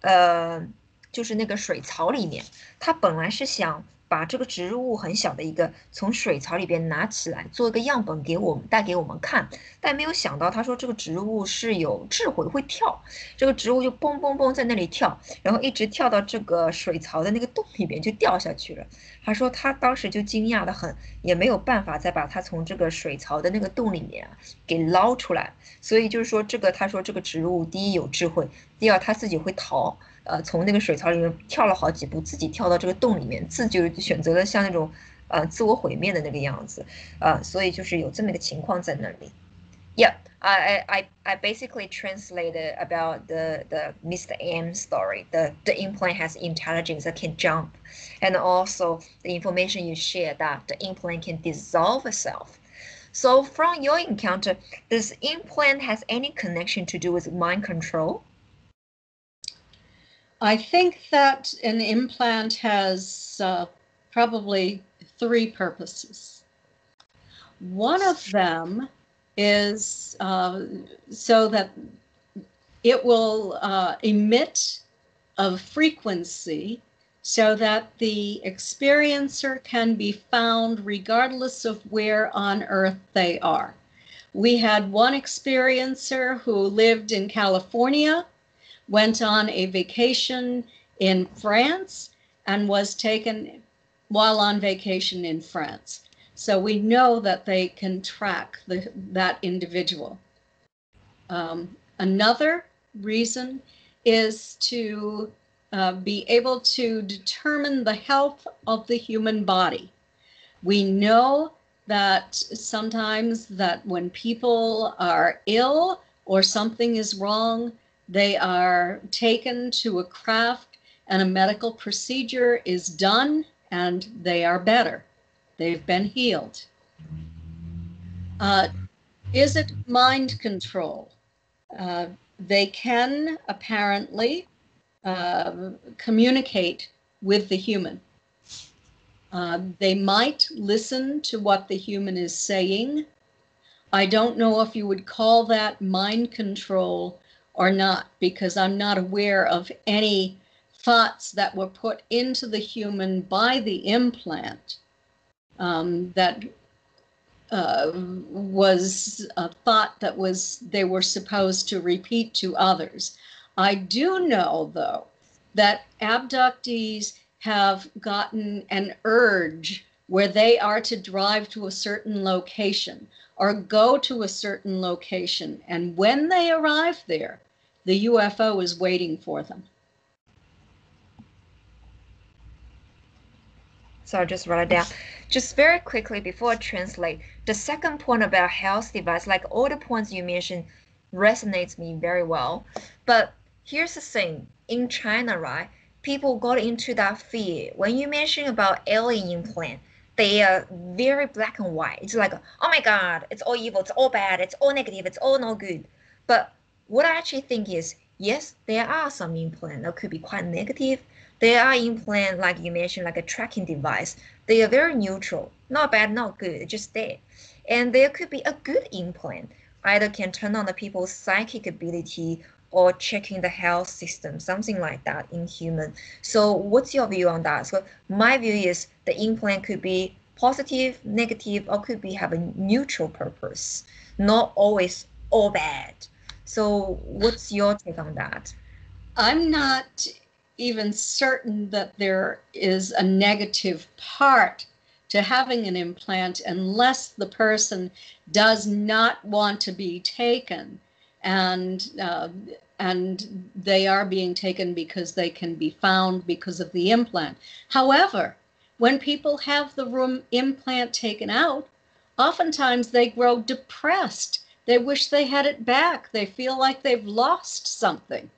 呃，就是那个水槽里面。他本来是想把这个植物很小的一个从水槽里边拿起来做一个样本给我们带给我们看，但没有想到他说这个植物是有智慧会跳，这个植物就蹦蹦蹦在那里跳，然后一直跳到这个水槽的那个洞里边就掉下去了。他说他当时就惊讶的很，也没有办法再把它从这个水槽的那个洞里面啊给捞出来。所以就是说这个他说这个植物第一有智慧，第二它自己会逃。 呃，从那个水槽里面跳了好几步，自己跳到这个洞里面，自就选择了像那种，呃，自我毁灭的那个样子，呃，所以就是有这么一个情况在那里。Yeah, I I I basically translated about the the Mister M story. The the implant has intelligence that can jump, and also the information you share that the implant can dissolve itself. So from your encounter, does implant has any connection to do with mind control? I think that an implant has uh, probably three purposes. One of them is uh, so that it will uh, emit a frequency so that the experiencer can be found regardless of where on earth they are. We had one experiencer who lived in California, went on a vacation in France, and was taken while on vacation in France. So we know that they can track the, that individual. Um, another reason is to uh, be able to determine the health of the human body. We know that sometimes that when people are ill or something is wrong, they are taken to a craft and a medical procedure is done and they are better. They've been healed. Uh, is it mind control? Uh, they can apparently uh, communicate with the human. Uh, they might listen to what the human is saying. I don't know if you would call that mind control or not, because I'm not aware of any thoughts that were put into the human by the implant um, that uh, was a thought that was they were supposed to repeat to others. I do know, though, that abductees have gotten an urge where they are to drive to a certain location or go to a certain location. And when they arrive there, the U F O is waiting for them. So I'll just write it down. Just very quickly before I translate, the second point about health device, like all the points you mentioned, resonates me very well. But here's the thing, in China, right, people got into that fear. When you mention about alien implant, they are very black and white. It's like, oh my God, it's all evil, it's all bad, it's all negative, it's all no good. But what I actually think is, yes, there are some implants that could be quite negative. There are implants, like you mentioned, like a tracking device. They are very neutral, not bad, not good, just there. And there could be a good implant, either can turn on the people's psychic ability or checking the health system, something like that in human. So what's your view on that? So my view is the implant could be positive, negative, or could be have a neutral purpose, not always all bad. So what's your take on that? I'm not even certain that there is a negative part to having an implant unless the person does not want to be taken. And uh, and they are being taken because they can be found because of the implant. However, when people have the room implant taken out, oftentimes they grow depressed. They wish they had it back. They feel like they've lost something.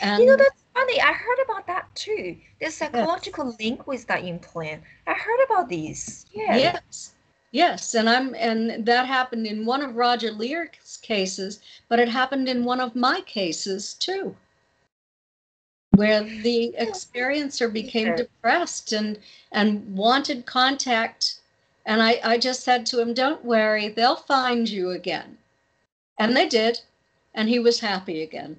And you know, that's funny. I heard about that too. There's a psychological yes. link with that implant. I heard about these. Yeah. Yes. Yes, and I'm, and that happened in one of Roger Lear's cases, but it happened in one of my cases too, where the experiencer became depressed and and wanted contact, and I I just said to him, "Don't worry, they'll find you again," and they did, and he was happy again.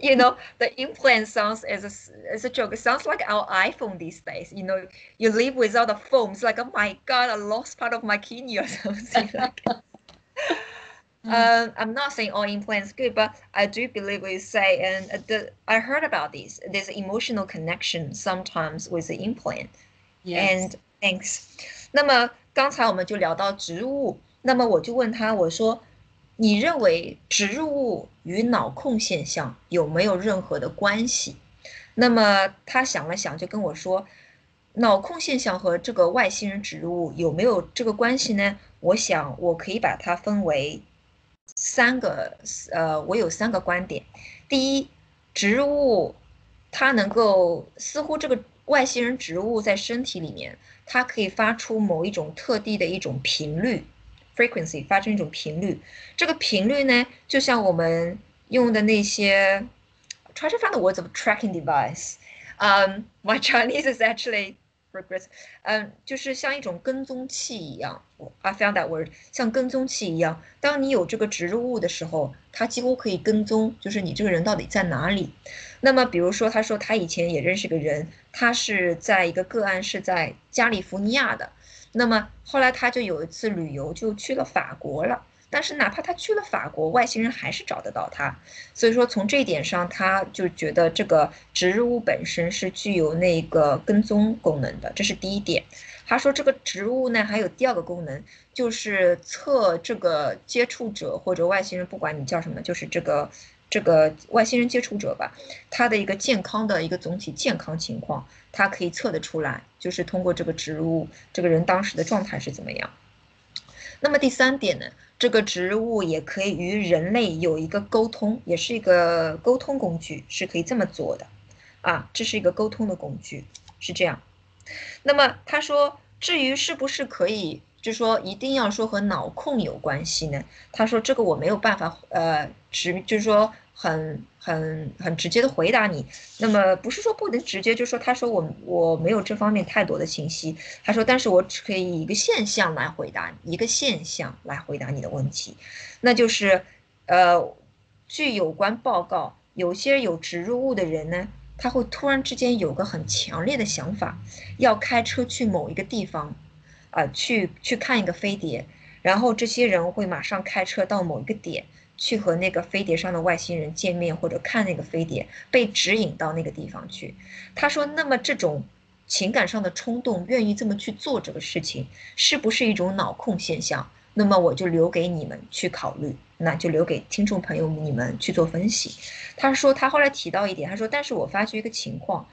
You know, the implant sounds as a, as a joke. It sounds like our iPhone these days. You know, you live without a phone. It's like, oh my God, I lost part of my kidney or something like that. um, I'm not saying all implants good, but I do believe what you say. And the, I heard about this. There's an emotional connection sometimes with the implant. Yes. And thanks. 那么刚才我们就聊到植物，那么我就问他，我说，你认为植入物与脑控现象有没有任何的关系？那么他想了想，就跟我说，脑控现象和这个外星人植入物有没有这个关系呢？我想我可以把它分为三个，呃，我有三个观点。第一，植入物它能够，似乎这个外星人植入物在身体里面，它可以发出某一种特定的一种频率。frequency 发生一种频率，这个频率呢，就像我们用的那些 try to find the words of tracking device. Um, my Chinese is actually regressive. 嗯，就是像一种跟踪器一样。I found that word 像跟踪器一样。当你有这个植入物的时候，它几乎可以跟踪，就是你这个人到底在哪里。那么，比如说，他说他以前也认识个人，他是在一个个案是在加利福尼亚的。那么后来他就有一次旅游就去了法国了，但是哪怕他去了法国，外星人还是找得到他。所以说从这一点上，他就觉得这个植入物本身是具有那个跟踪功能的，这是第一点。他说这个植入物呢还有第二个功能，就是测这个接触者或者外星人，不管你叫什么，就是这个这个外星人接触者吧，他的一个健康的一个总体健康情况，他可以测得出来，就是通过这个植入物，这个人当时的状态是怎么样。那么第三点呢，这个植入物也可以与人类有一个沟通，也是一个沟通工具，是可以这么做的啊，这是一个沟通的工具，是这样。那么他说，至于是不是可以就说一定要说和脑控有关系呢？他说这个我没有办法，呃，直就是说很很很直接的回答你。那么不是说不能直接，就是说他说我我没有这方面太多的信息。他说，但是我只可以以一个现象来回答，一个现象来回答你的问题，那就是，呃，据有关报告，有些有植入物的人呢，他会突然之间有个很强烈的想法，要开车去某一个地方。啊、呃，去去看一个飞碟，然后这些人会马上开车到某一个点，去和那个飞碟上的外星人见面，或者看那个飞碟，被指引到那个地方去。他说，那么这种情感上的冲动，愿意这么去做这个事情，是不是一种脑控现象？那么我就留给你们去考虑，那就留给听众朋友你们去做分析。他说，他后来提到一点，他说，但是我发觉一个情况，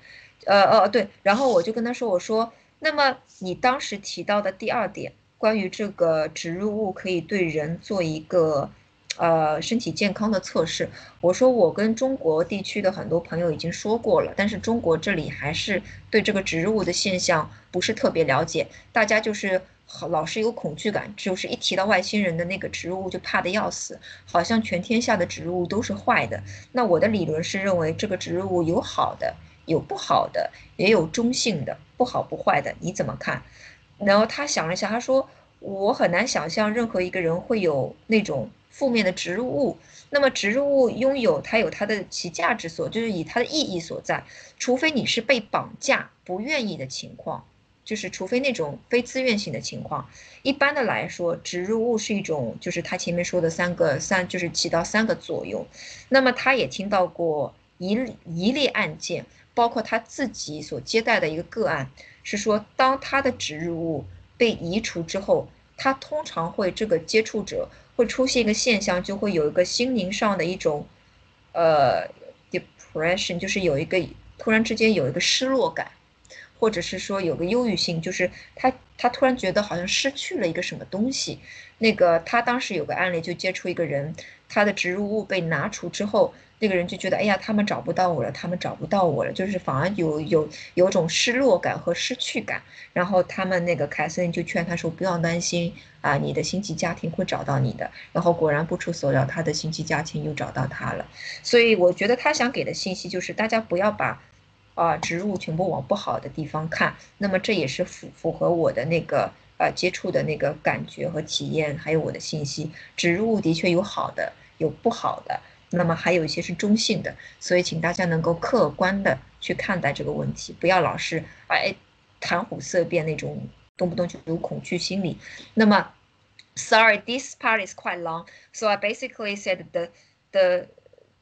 呃呃对，然后我就跟他说，我说。那么你当时提到的第二点，关于这个植入物可以对人做一个，呃，身体健康的测试。我说我跟中国地区的很多朋友已经说过了，但是中国这里还是对这个植入物的现象不是特别了解，大家就是老是有恐惧感，就是一提到外星人的那个植入物就怕得要死，好像全天下的植入物都是坏的。那我的理论是认为这个植入物有好的，有不好的，也有中性的，不好不坏的，你怎么看？然后他想了一下，他说我很难想象任何一个人会有那种负面的植入物。那么植入物拥有它有它的其价值所，就是以它的意义所在，除非你是被绑架不愿意的情况，就是除非那种非自愿性的情况。一般的来说，植入物是一种，就是他前面说的三个三就是起到三个作用。那么他也听到过一一例案件，包括他自己所接待的一个个案，是说当他的植入物被移除之后，他通常会这个接触者会出现一个现象，就会有一个心灵上的一种呃 depression， 就是有一个突然之间有一个失落感，或者是说有个忧郁性，就是他他突然觉得好像失去了一个什么东西。那个他当时有个案例就接触一个人，他的植入物被拿除之后，那个人就觉得，哎呀，他们找不到我了，他们找不到我了，就是反而有有有种失落感和失去感。然后他们那个凯瑟琳就劝他说，不要担心啊，你的星际家庭会找到你的。然后果然不出所料，他的星际家庭又找到他了。所以我觉得他想给的信息就是，大家不要把啊、呃、植入全部往不好的地方看。那么这也是符符合我的那个。呃，接触的那个感觉和体验，还有我的信息，植入物的确有好的，有不好的，那么还有一些是中性的，所以请大家能够客观的去看待这个问题，不要老是哎谈虎色变那种，动不动就有恐惧心理。那么 ，sorry, this part is quite long, so I basically said the the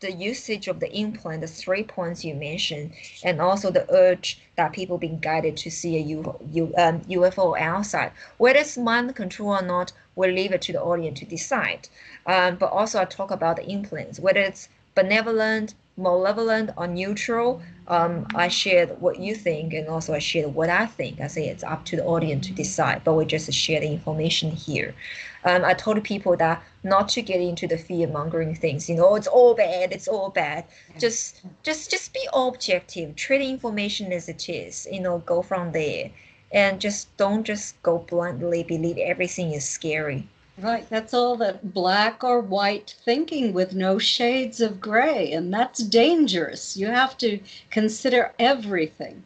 the usage of the implant, the three points you mentioned, and also the urge that people being guided to see a U F O outside. Whether it's mind control or not, we'll leave it to the audience to decide. Um, but also I talk about the implants, whether it's benevolent, malevolent, or neutral. Um, I shared what you think, and also I shared what I think. I say it's up to the audience to decide, but we just share the information here. Um, I told people that not to get into the fear-mongering things. You know, it's all bad, it's all bad. Just, just, just be objective. Treat the information as it is. You know, go from there, and just don't just go blindly believe everything is scary. Right, that's all that black or white thinking with no shades of gray, and that's dangerous. You have to consider everything.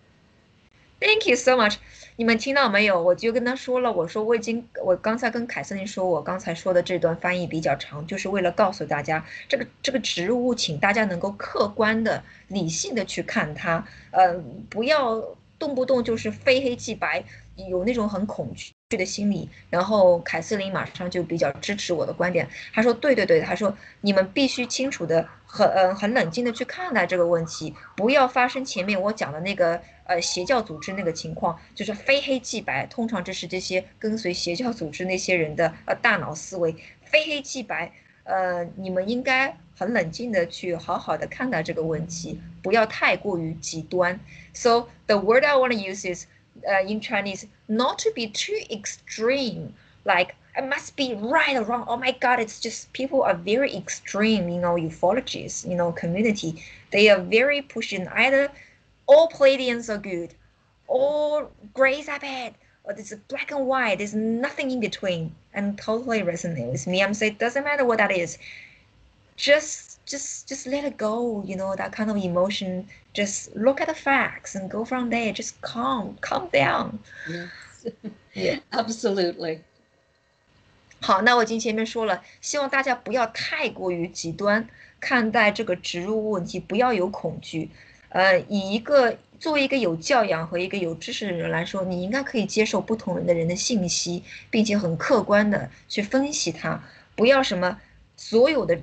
Thank you so much. 你们听到没有？我就跟他说了，我说我已经，我刚才跟凯瑟琳说，我刚才说的这段翻译比较长，就是为了告诉大家，这个这个植入物，请大家能够客观的、理性的去看它，呃，不要动不动就是非黑即白，有那种很恐惧的心理。然后凯瑟琳马上就比较支持我的观点，她说对对对，她说你们必须清楚的很嗯很冷静的去看待这个问题，不要发生前面我讲的那个呃邪教组织那个情况，就是非黑即白。通常这是这些跟随邪教组织那些人的呃大脑思维，非黑即白。呃，你们应该很冷静的去好好的看待这个问题，不要太过于极端。So the word I want to use is, uh, in Chinese, not to be too extreme. Like I must be right or wrong. Oh my God, it's just people are very extreme in our ufologists, you know, community. They are very pushing either all Pleiadians are good, all Greys are bad. but it's black and white. There's nothing in between, and totally resonate with me. I'm saying it doesn't matter what that is. Just, just, just let it go. You know, that kind of emotion. Just look at the facts and go from there. Just calm, calm down. Yes. Yeah, absolutely. 好，那我已经前面说了，希望大家不要太过于极端看待这个植入问题，不要有恐惧。呃，以一个作为一个有教养和一个有知识的人来说，你应该可以接受不同人的人的信息，并且很客观的去分析它，不要什么所有的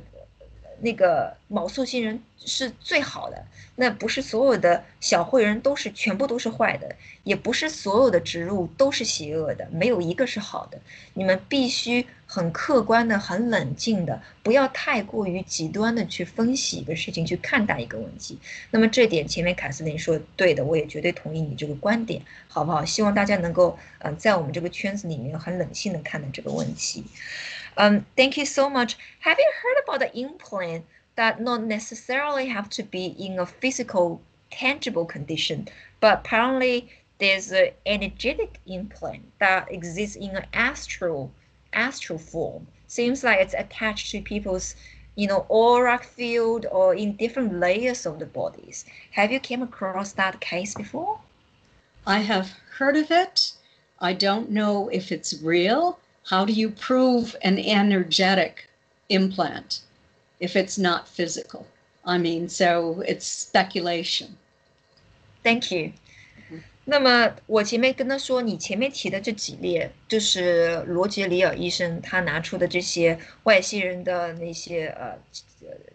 那个卯宿星人是最好的，那不是所有的小慧人都是全部都是坏的，也不是所有的植入都是邪恶的，没有一个是好的。你们必须很客观的、很冷静的，不要太过于极端的去分析一个事情、去看待一个问题。那么这点前面凯瑟琳说对的，我也绝对同意你这个观点，好不好？希望大家能够呃在我们这个圈子里面很冷静的看待这个问题。Um, thank you so much. Have you heard about the implant that not necessarily have to be in a physical, tangible condition, but apparently there's an energetic implant that exists in an astral, astral form. Seems like it's attached to people's, you know, aura field or in different layers of the bodies. Have you came across that case before? I have heard of it. I don't know if it's real. How do you prove an energetic implant if it's not physical? I mean, so it's speculation. Thank you. 那么我前面跟他说，你前面提的这几列，就是罗杰里尔医生他拿出的这些外星人的那些呃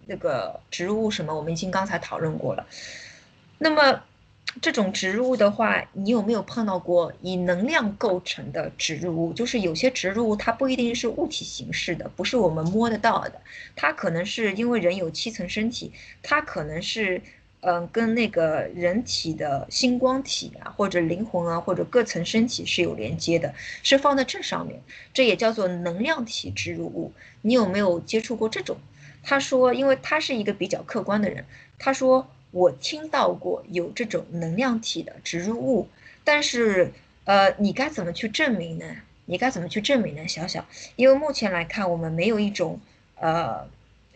那个植入物什么，我们已经刚才讨论过了。那么这种植入物的话，你有没有碰到过以能量构成的植入物？就是有些植入物它不一定是物体形式的，不是我们摸得到的，它可能是因为人有七层身体，它可能是嗯、呃、跟那个人体的星光体啊，或者灵魂啊，或者各层身体是有连接的，是放在这上面，这也叫做能量体植入物。你有没有接触过这种？他说，因为他是一个比较客观的人，他说。我听到过有这种能量体的植入物，但是呃，你该怎么去证明呢？你该怎么去证明呢？小小，因为目前来看，我们没有一种呃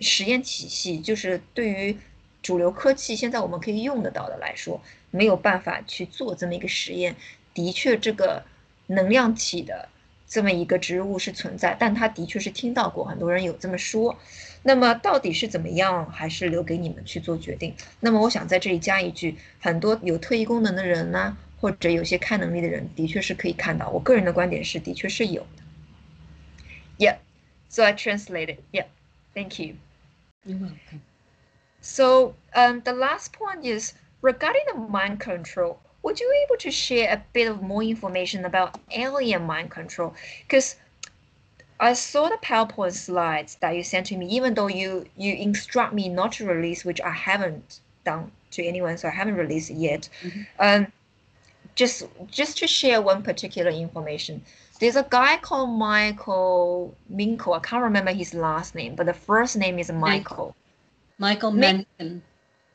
实验体系，就是对于主流科技现在我们可以用得到的来说，没有办法去做这么一个实验。的确，这个能量体的这么一个植入物是存在，但它的确是听到过，很多人有这么说。那么到底是怎么样，还是留给你们去做决定。那么我想在这里加一句，很多有特异功能的人呢、啊，或者有些看能力的人，的确是可以看到。我个人的观点是，的确是有的。Yeah, so I translated. Yeah, thank you. You're welcome. So, um, the last point is regarding the mind control. Would you able to share a bit of more information about alien mind control? Because I saw the PowerPoint slides that you sent to me, even though you, you instruct me not to release, which I haven't done to anyone, so I haven't released it yet. Mm-hmm. um, just, just to share one particular information, there's a guy called Michael Menkel. I can't remember his last name, but the first name is Michael. Michael Menkin.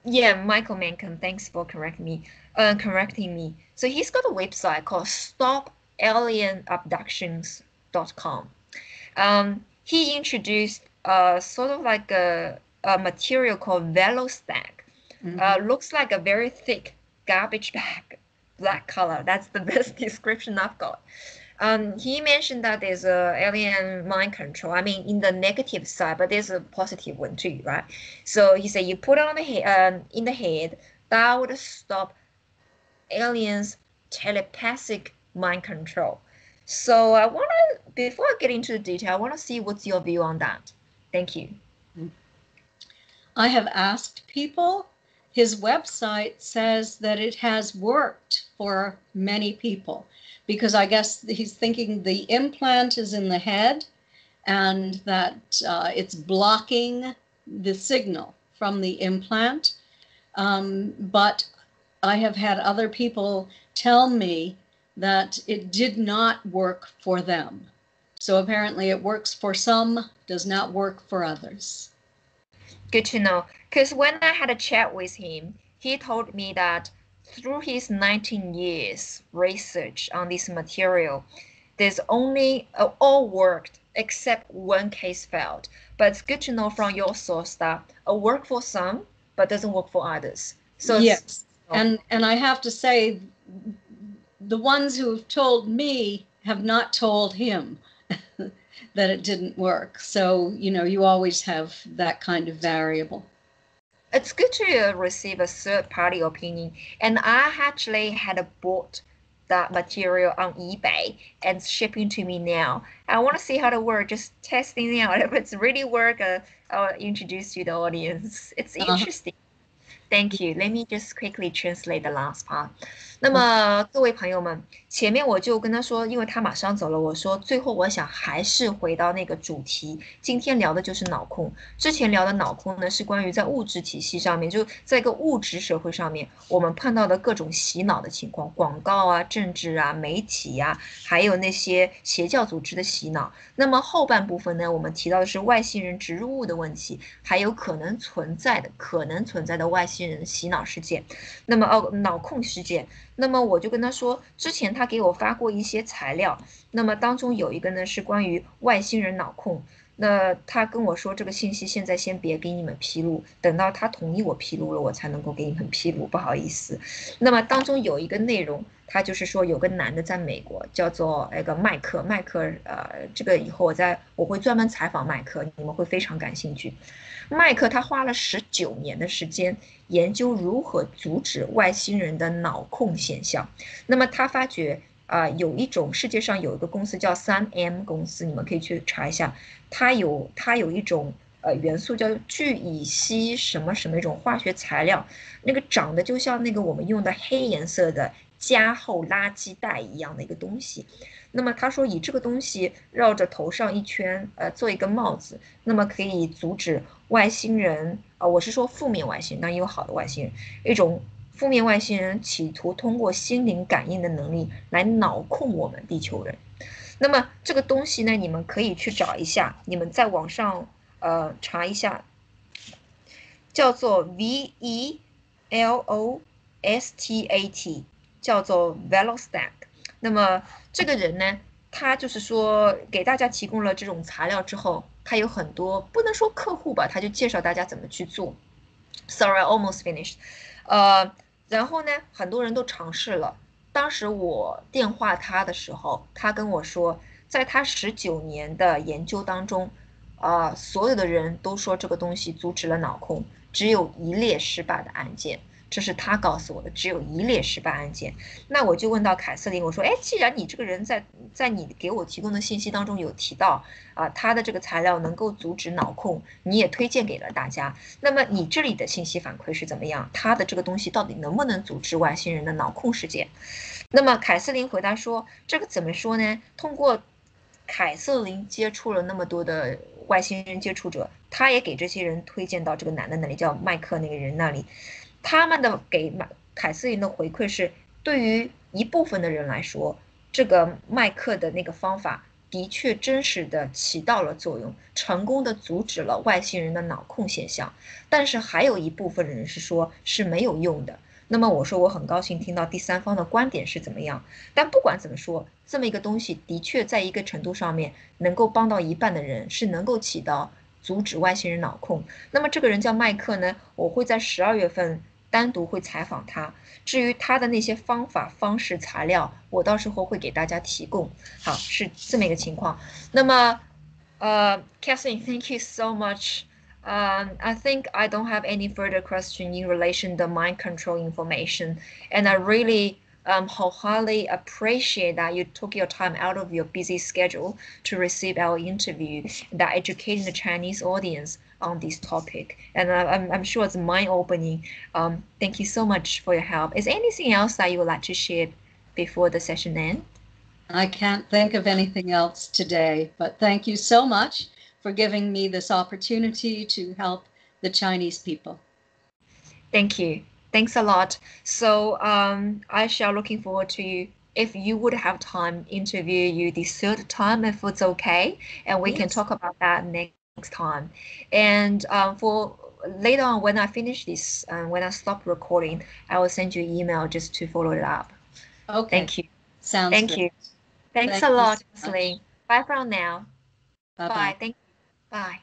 Yeah, Michael Menkin. Thanks for correct me, uh, correcting me. So he's got a website called stop alien abductions dot com. Um, he introduced uh, sort of like a, a material called Velostat. Mm-hmm. uh, looks like a very thick garbage bag, black color. That's the best description I've got. Um, he mentioned that there's a alien mind control. I mean, in the negative side, but there's a positive one too, right? So he said you put it on the he- um, in the head, that would stop aliens' telepathic mind control. So I want to, before I get into the detail, I want to see what's your view on that. Thank you. I have asked people. His website says that it has worked for many people because I guess he's thinking the implant is in the head and that uh, it's blocking the signal from the implant. Um, but I have had other people tell me that it did not work for them. So apparently it works for some, does not work for others. Good to know. Because when I had a chat with him, he told me that Through his nineteen years research on this material, there's only uh, all worked except one case failed. But it's good to know from your source that it'll work for some, but doesn't work for others. So yes, and and I have to say, the ones who have told me have not told him that it didn't work. So, you know, you always have that kind of variable. It's good to receive a third-party opinion. And I actually had bought that material on eBay and shipping to me now. I want to see how it works, just testing it out. If it's really work, uh, I'll introduce you to the audience. It's interesting. Uh-huh. Thank you. Let me just quickly translate the last part. 那么各位朋友们，前面我就跟他说，因为他马上走了，我说最后我想还是回到那个主题，今天聊的就是脑控。之前聊的脑控呢，是关于在物质体系上面，就在一个物质社会上面，我们碰到的各种洗脑的情况，广告啊、政治啊、媒体啊，还有那些邪教组织的洗脑。那么后半部分呢，我们提到的是外星人植入物的问题，还有可能存在的、可能存在的外星人洗脑事件，那么哦，脑控事件。那么我就跟他说，之前他给我发过一些材料，那么当中有一个呢是关于外星人脑控，那他跟我说这个信息现在先别给你们披露，等到他同意我披露了，我才能够给你们披露，不好意思。那么当中有一个内容，他就是说有个男的在美国叫做那个麦克，麦克呃，这个以后我在我会专门采访麦克，你们会非常感兴趣。麦克他花了十九年的时间研究如何阻止外星人的脑控现象。那么他发觉啊、呃，有一种世界上有一个公司叫三 M 公司，你们可以去查一下。它有它有一种呃元素叫聚乙烯什么什么一种化学材料，那个长得就像那个我们用的黑颜色的加厚垃圾袋一样的一个东西。那么他说以这个东西绕着头上一圈，呃，做一个帽子，那么可以阻止外星人啊、呃，我是说负面外星人，但也有好的外星人。一种负面外星人企图通过心灵感应的能力来脑控我们地球人。那么这个东西呢，你们可以去找一下，你们在网上呃查一下，叫做 V E L O S T A T， 叫做 Velostat。那么这个人呢，他就是说给大家提供了这种材料之后，他有很多不能说客户吧，他就介绍大家怎么去做。Sorry, I almost finished. 呃，然后呢，很多人都尝试了。当时我电话他的时候，他跟我说，在他十九年的研究当中，呃，所有的人都说这个东西阻止了脑控，只有一例失败的案件。这是他告诉我的，只有一例失败案件。那我就问到凯瑟琳，我说，哎，既然你这个人在在你给我提供的信息当中有提到啊、呃，他的这个材料能够阻止脑控，你也推荐给了大家，那么你这里的信息反馈是怎么样？他的这个东西到底能不能阻止外星人的脑控事件？那么凯瑟琳回答说，这个怎么说呢？通过凯瑟琳接触了那么多的外星人接触者，他也给这些人推荐到这个男的那里，叫麦克那个人那里。他们的给凯瑟琳的回馈是，对于一部分的人来说，这个麦克的那个方法的确真实的起到了作用，成功的阻止了外星人的脑控现象。但是还有一部分人是说是没有用的。那么我说我很高兴听到第三方的观点是怎么样，但不管怎么说，这么一个东西的确在一个程度上面能够帮到一半的人，是能够起到阻止外星人脑控。那么这个人叫麦克呢，我会在十二月份单独会采访他，至于他的那些方法、方式、材料，我到时候会给大家提供。好，是这么一个情况。那么，呃 ，Catherine, thank you so much. Um, I think I don't have any further question in relation to mind control information, and I really, um, wholeheartedly appreciate that you took your time out of your busy schedule to receive our interview that educating the Chinese audience on this topic, and I'm, I'm sure it's mind-opening. Um, thank you so much for your help. Is there anything else that you would like to share before the session ends? I can't think of anything else today, but thank you so much for giving me this opportunity to help the Chinese people. Thank you. Thanks a lot. So um, I shall looking forward to you. If you would have time, interview you the third time if it's okay, and we yes. can talk about that next. Next time. And um, for later on when I finish this, uh, when I stop recording, I will send you an email just to follow it up. Okay. Thank you. Sounds Thank good. you. Thanks Thank a lot, Celine. So bye for now. Bye-bye. Bye. Thank you. Bye.